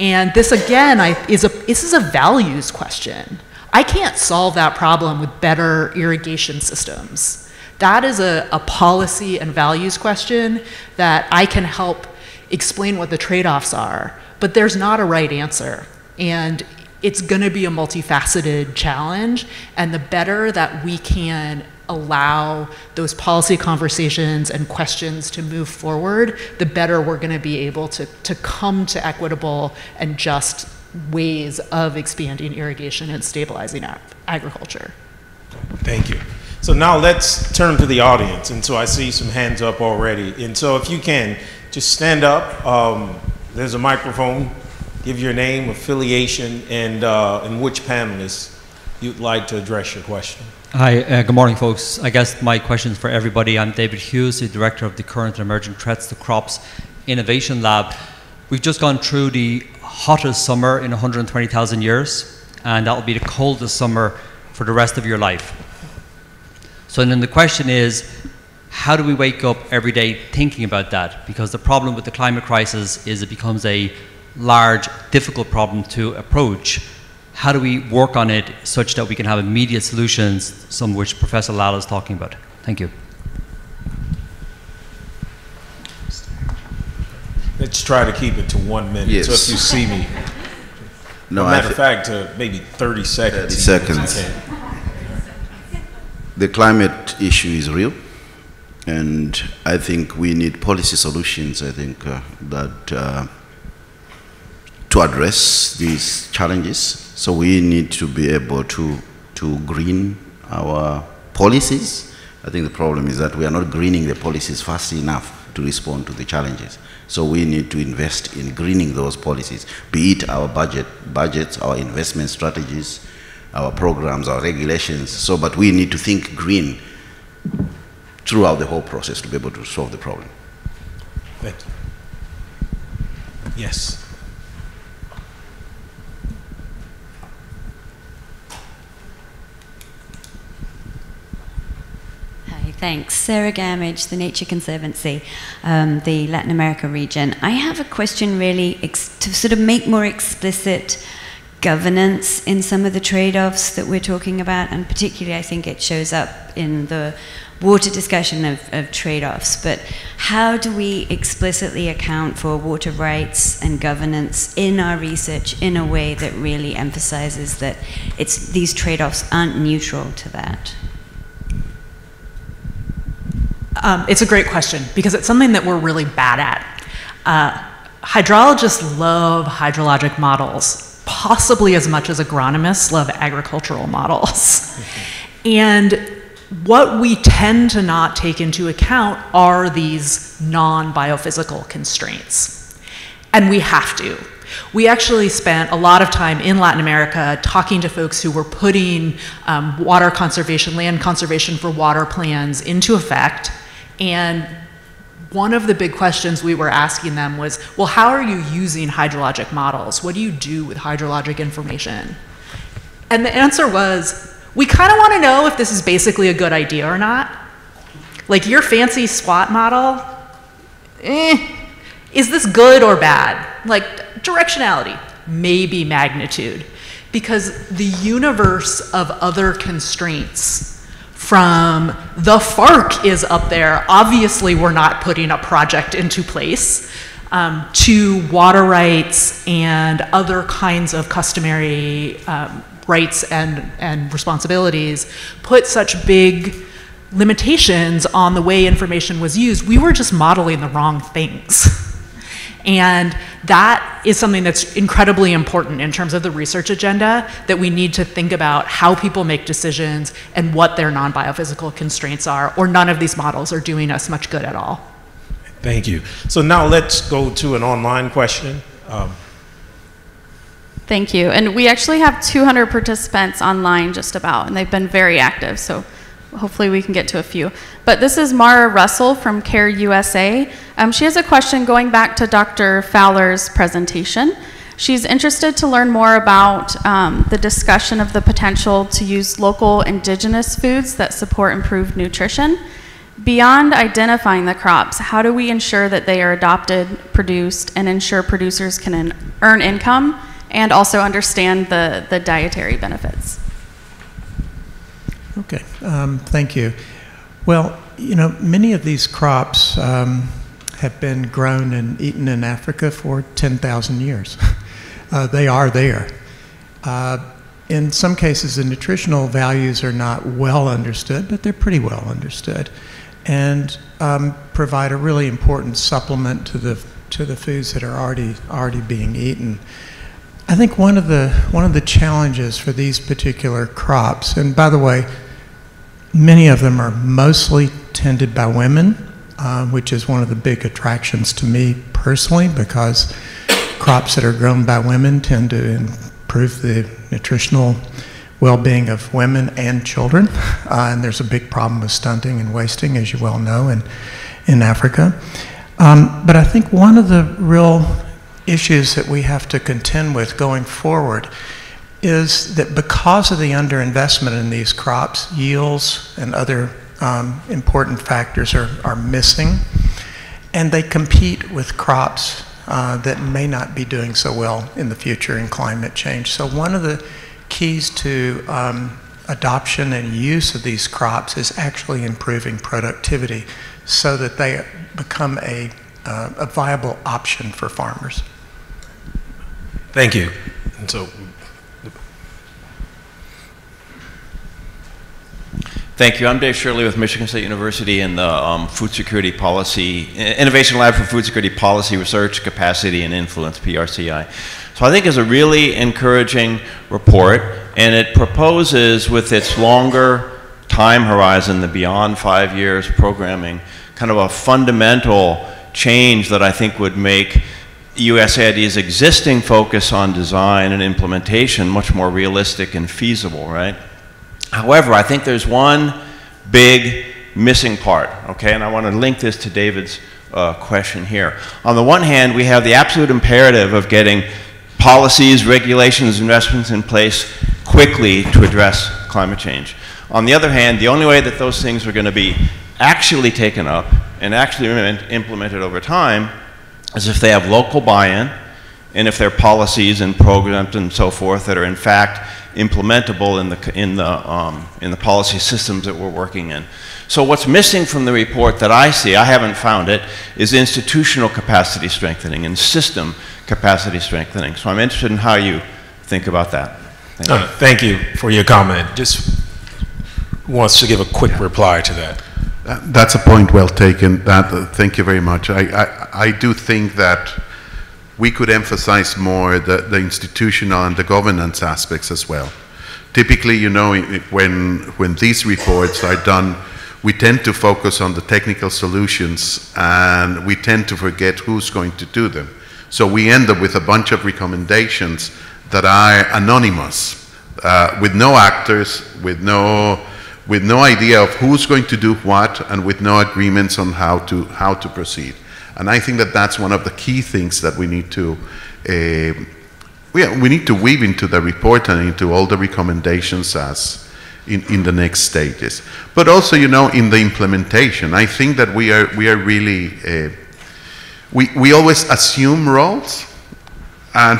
And this, again, this is a values question. I can't solve that problem with better irrigation systems. That is a policy and values question that I can help explain what the trade-offs are, but there's not a right answer. And it's going to be a multifaceted challenge, and the better that we can allow those policy conversations and questions to move forward, the better we're going to be able to come to equitable and just ways of expanding irrigation and stabilizing agriculture. Thank you. So now let's turn to the audience, and so I see some hands up already, and so if you can, just stand up. There's a microphone. Give your name, affiliation, and which panelists you'd like to address your question. Hi, good morning, folks. I guess my question is for everybody. I'm David Hughes, the director of the Current and Emerging Threats to Crops Innovation Lab. We've just gone through the hottest summer in 120,000 years, and that will be the coldest summer for the rest of your life. So then the question is, how do we wake up every day thinking about that? Because the problem with the climate crisis is it becomes a large, difficult problem to approach. How do we work on it such that we can have immediate solutions, some of which Professor Lal is talking about? Thank you. Let's try to keep it to 1 minute. Yes. So if you see me, no, matter of fact, maybe 30 seconds. 30 seconds. The climate issue is real, and I think we need policy solutions, I think, to address these challenges. So we need to be able to green our policies. I think the problem is that we are not greening the policies fast enough to respond to the challenges. So we need to invest in greening those policies, be it our budgets, our investment strategies, our programs, our regulations. So, but we need to think green throughout the whole process to be able to solve the problem. Thank you. Yes. Thanks. Sarah Gamage, the Nature Conservancy, the Latin America region. I have a question really to sort of make more explicit governance in some of the trade-offs that we're talking about, and particularly I think it shows up in the water discussion of trade-offs, but how do we explicitly account for water rights and governance in our research in a way that really emphasizes that it's, these trade-offs aren't neutral to that? It's a great question because it's something that we're really bad at. Hydrologists love hydrologic models, possibly as much as agronomists love agricultural models. And What we tend to not take into account are these non-biophysical constraints. And we have to. We actually spent a lot of time in Latin America talking to folks who were putting water conservation, land conservation for water plans into effect. And one of the big questions we were asking them was, well, how are you using hydrologic models? What do you do with hydrologic information? And the answer was, we kind of want to know if this is basically a good idea or not. Like your fancy SWOT model, is this good or bad? Like directionality, maybe magnitude. Because the universe of other constraints from the FARC is up there, obviously we're not putting a project into place, to water rights and other kinds of customary rights and responsibilities, put such big limitations on the way information was used. We were just modeling the wrong things. And that is something that's incredibly important in terms of the research agenda, that we need to think about how people make decisions and what their non-biophysical constraints are, or none of these models are doing us much good at all. Thank you. So now let's go to an online question. Thank you. And we actually have 200 participants online just about, and they've been very active, so hopefully we can get to a few. But this is Mara Russell from Care USA. She has a question going back to Dr. Fowler's presentation. She's interested to learn more about the discussion of the potential to use local indigenous foods that support improved nutrition. Beyond identifying the crops, how do we ensure that they are adopted, produced, and ensure producers can earn income and also understand the dietary benefits? Okay, thank you. Well, you know, many of these crops have been grown and eaten in Africa for 10,000 years. They are there. In some cases, the nutritional values are not well understood, but they're pretty well understood, and provide a really important supplement to the foods that are already being eaten. I think one of the challenges for these particular crops, and by the way, many of them are mostly tended by women, which is one of the big attractions to me personally, because crops that are grown by women tend to improve the nutritional well-being of women and children, and there's a big problem with stunting and wasting, as you well know, in Africa. But I think one of the real issues that we have to contend with going forward is that because of the underinvestment in these crops, yields and other important factors are missing, and they compete with crops that may not be doing so well in the future in climate change. So one of the keys to adoption and use of these crops is actually improving productivity so that they become a viable option for farmers. Thank you. And so, thank you. I'm Dave Shirley with Michigan State University in the Food Security Policy Innovation Lab for Food Security Policy Research, Capacity, and Influence, PRCI. So I think it's a really encouraging report, and it proposes with its longer time horizon, the Beyond 5 Years programming, kind of a fundamental change that I think would make USAID's existing focus on design and implementation much more realistic and feasible, right? However, I think there's one big missing part, okay? And I want to link this to David's question here. On the one hand, we have the absolute imperative of getting policies, regulations, investments in place quickly to address climate change. On the other hand, the only way that those things are going to be actually taken up and actually implemented over time is if they have local buy-in and if there are policies and programs and so forth that are in fact implementable in the policy systems that we're working in. So what's missing from the report that I see, I haven't found it, is institutional capacity strengthening and system capacity strengthening. So I'm interested in how you think about that. Thank you. Thank you for your comment. Just wants to give a quick reply to that. That's a point well taken. Thank you very much. I do think that we could emphasize more the institutional and the governance aspects as well. Typically, you know, when these reports are done, we tend to focus on the technical solutions and we tend to forget who's going to do them. So we end up with a bunch of recommendations that are anonymous, with no actors, with no idea of who's going to do what, and with no agreements on how to proceed. And I think that that's one of the key things that we need to we need to weave into the report and into all the recommendations as in the next stages. But also, you know, in the implementation, I think that we are really we always assume roles and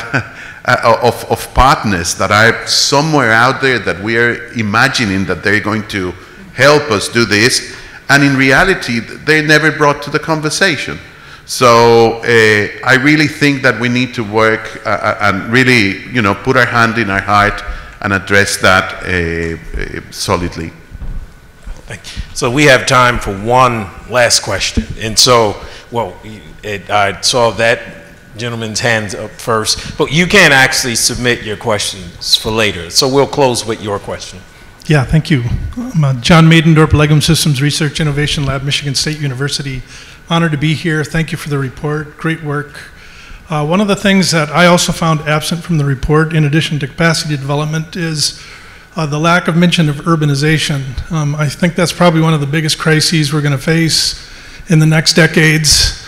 of partners that are somewhere out there that we are imagining that they're going to help us do this, and in reality they're never brought to the conversation. So I really think that we need to work and really, you know, put our hand in our heart and address that solidly. Thank you. So we have time for one last question, and so, well, I saw that gentleman's hands up first, but you can actually submit your questions for later. So we'll close with your question. Yeah, thank you. I'm John Maidendorp, Legum Systems Research Innovation Lab, Michigan State University. Honored to be here. Thank you for the report. Great work. One of the things that I also found absent from the report, in addition to capacity development, is the lack of mention of urbanization. I think that's probably one of the biggest crises we're going to face in the next decades.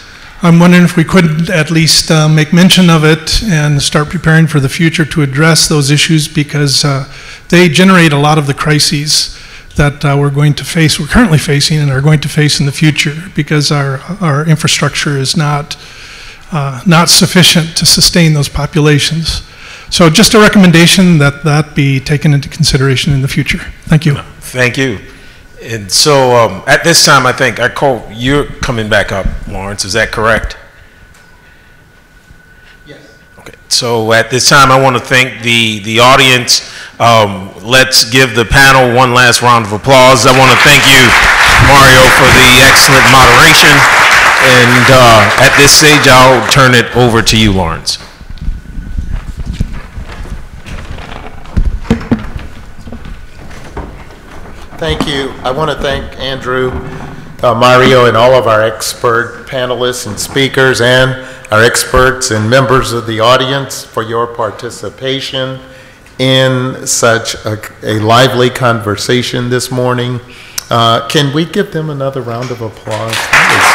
I'm wondering if we could at least make mention of it and start preparing for the future to address those issues, because they generate a lot of the crises that we're going to face, we're currently facing and are going to face in the future, because our infrastructure is not sufficient to sustain those populations. So just a recommendation that that be taken into consideration in the future. Thank you. Thank you. And so at this time, I think I call, you're coming back up, Lawrence, is that correct? Yes. Okay, so at this time, I want to thank the audience. Let's give the panel one last round of applause. I want to thank you, Mario, for the excellent moderation. And at this stage, I'll turn it over to you, Lawrence. Thank you. I want to thank Andrew, Mario, and all of our expert panelists and speakers, and our experts and members of the audience for your participation in such a lively conversation this morning. Can we give them another round of applause? That is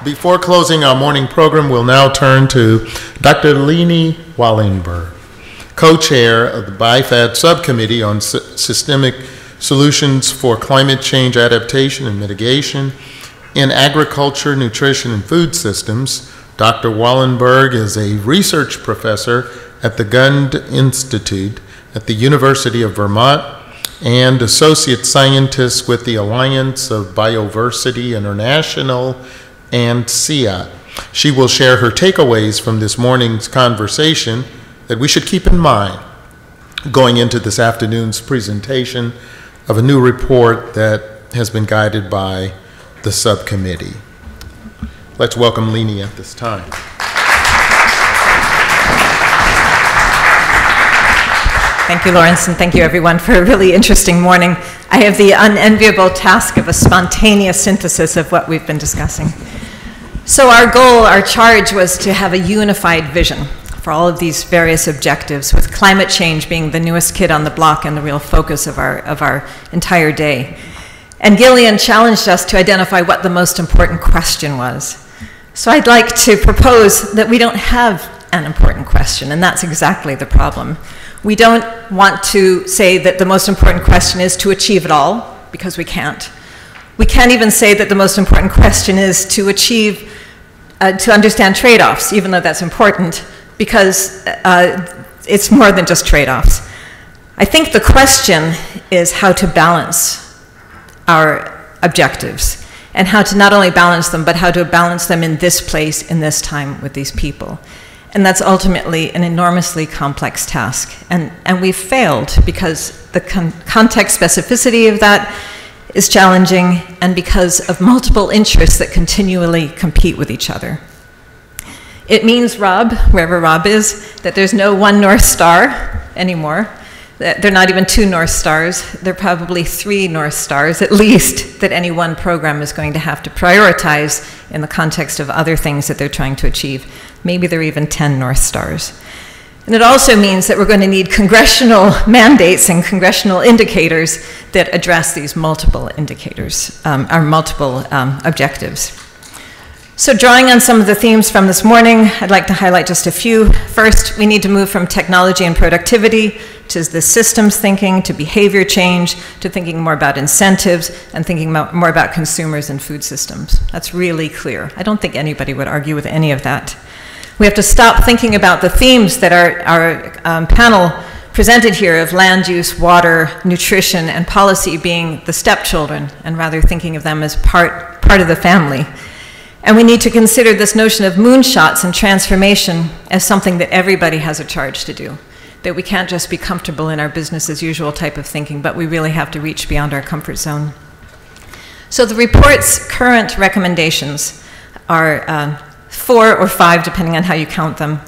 fantastic. Before closing our morning program, we'll now turn to Dr. Lini Wollenberg, co-chair of the BIFAD subcommittee on systemic solutions for climate change adaptation and mitigation in agriculture, nutrition, and food systems. Dr. Wollenberg is a research professor at the Gund Institute at the University of Vermont and associate scientist with the Alliance of Biodiversity International and CIAT. She will share her takeaways from this morning's conversation that we should keep in mind going into this afternoon's presentation of a new report that has been guided by the subcommittee. Let's welcome Lini at this time. Thank you, Lawrence, and thank you everyone for a really interesting morning. I have the unenviable task of a spontaneous synthesis of what we've been discussing. So our goal, our charge, was to have a unified vision for all of these various objectives, with climate change being the newest kid on the block and the real focus of our entire day. And Gillian challenged us to identify what the most important question was. So I'd like to propose that we don't have an important question, and that's exactly the problem. We don't want to say that the most important question is to achieve it all, because we can't. We can't even say that the most important question is to achieve, to understand trade-offs, even though that's important, because it's more than just trade-offs. I think the question is how to balance our objectives, and how to not only balance them, but how to balance them in this place, in this time, with these people. And that's ultimately an enormously complex task. And we've failed because the context specificity of that is challenging, and because of multiple interests that continually compete with each other. It means Rob, wherever Rob is, that there's no one North Star anymore. They're not even two North Stars. They're probably three North Stars, at least, that any one program is going to have to prioritize in the context of other things that they're trying to achieve. Maybe there are even 10 North Stars. And it also means that we're going to need congressional mandates and congressional indicators that address these multiple indicators, our multiple objectives. So drawing on some of the themes from this morning, I'd like to highlight just a few. First, we need to move from technology and productivity to the systems thinking, to behavior change, to thinking more about incentives, and thinking more about consumers and food systems. That's really clear. I don't think anybody would argue with any of that. We have to stop thinking about the themes that our panel presented here of land use, water, nutrition, and policy being the stepchildren, and rather thinking of them as part of the family. And we need to consider this notion of moonshots and transformation as something that everybody has a charge to do, that we can't just be comfortable in our business as usual type of thinking, but we really have to reach beyond our comfort zone. So the report's current recommendations are 4 or 5, depending on how you count them.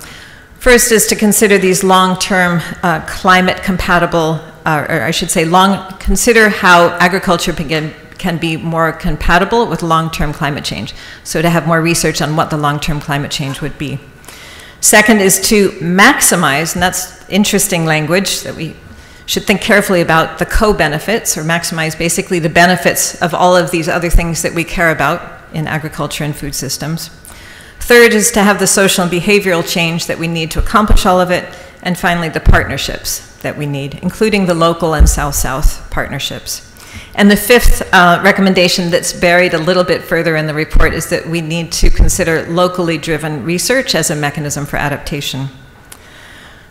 First is to consider these long-term climate compatible, or I should say consider how agriculture can be more compatible with long-term climate change. So to have more research on what the long-term climate change would be. Second is to maximize, and that's interesting language that we should think carefully about, the co-benefits, or maximize basically the benefits of all of these other things that we care about in agriculture and food systems. Third is to have the social and behavioral change that we need to accomplish all of it. And finally, the partnerships that we need, including the local and South-South partnerships. And the fifth recommendation that's buried a little bit further in the report is that we need to consider locally driven research as a mechanism for adaptation.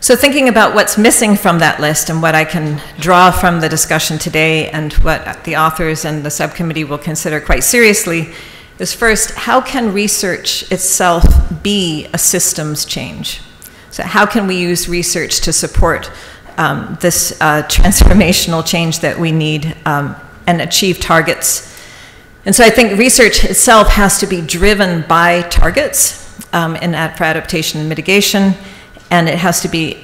So thinking about what's missing from that list and what I can draw from the discussion today and what the authors and the subcommittee will consider quite seriously is first, how can research itself be a systems change? So how can we use research to support this transformational change that we need and achieve targets? And so I think research itself has to be driven by targets for adaptation and mitigation, and it has to be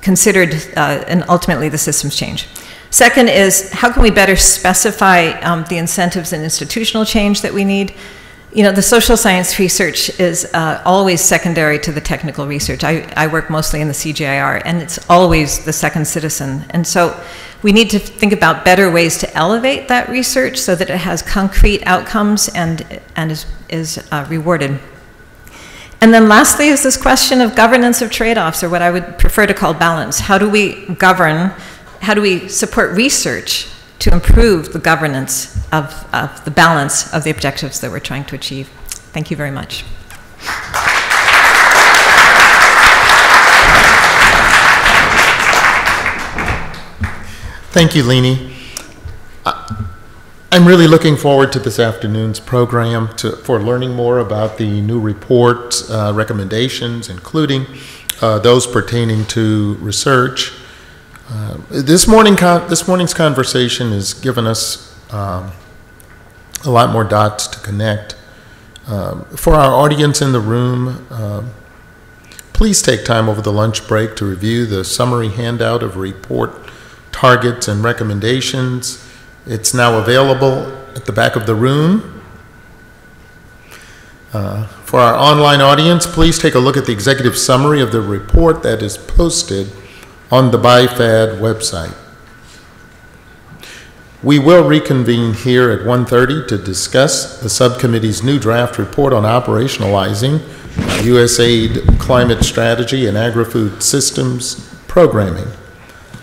considered and ultimately the systems change. Second is, how can we better specify the incentives and institutional change that we need? You know, the social science research is always secondary to the technical research. I work mostly in the CGIAR, and it's always the second citizen. And so we need to think about better ways to elevate that research so that it has concrete outcomes and is rewarded. And then lastly is this question of governance of trade-offs, or what I would prefer to call balance. How do we govern, how do we support research to improve the governance of the balance of the objectives that we're trying to achieve? Thank you very much. Thank you, Lini. I'm really looking forward to this afternoon's program for learning more about the new report recommendations, including those pertaining to research. This morning's conversation has given us a lot more dots to connect. For our audience in the room, please take time over the lunch break to review the summary handout of report targets and recommendations. It's now available at the back of the room. For our online audience, please take a look at the executive summary of the report that is posted on the BIFAD website. We will reconvene here at 1:30 to discuss the subcommittee's new draft report on operationalizing USAID climate strategy and agri-food systems programming.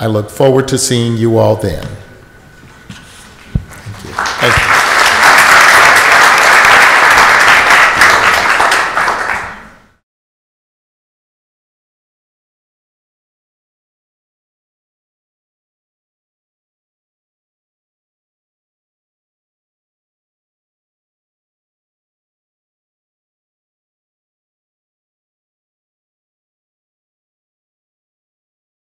I look forward to seeing you all then.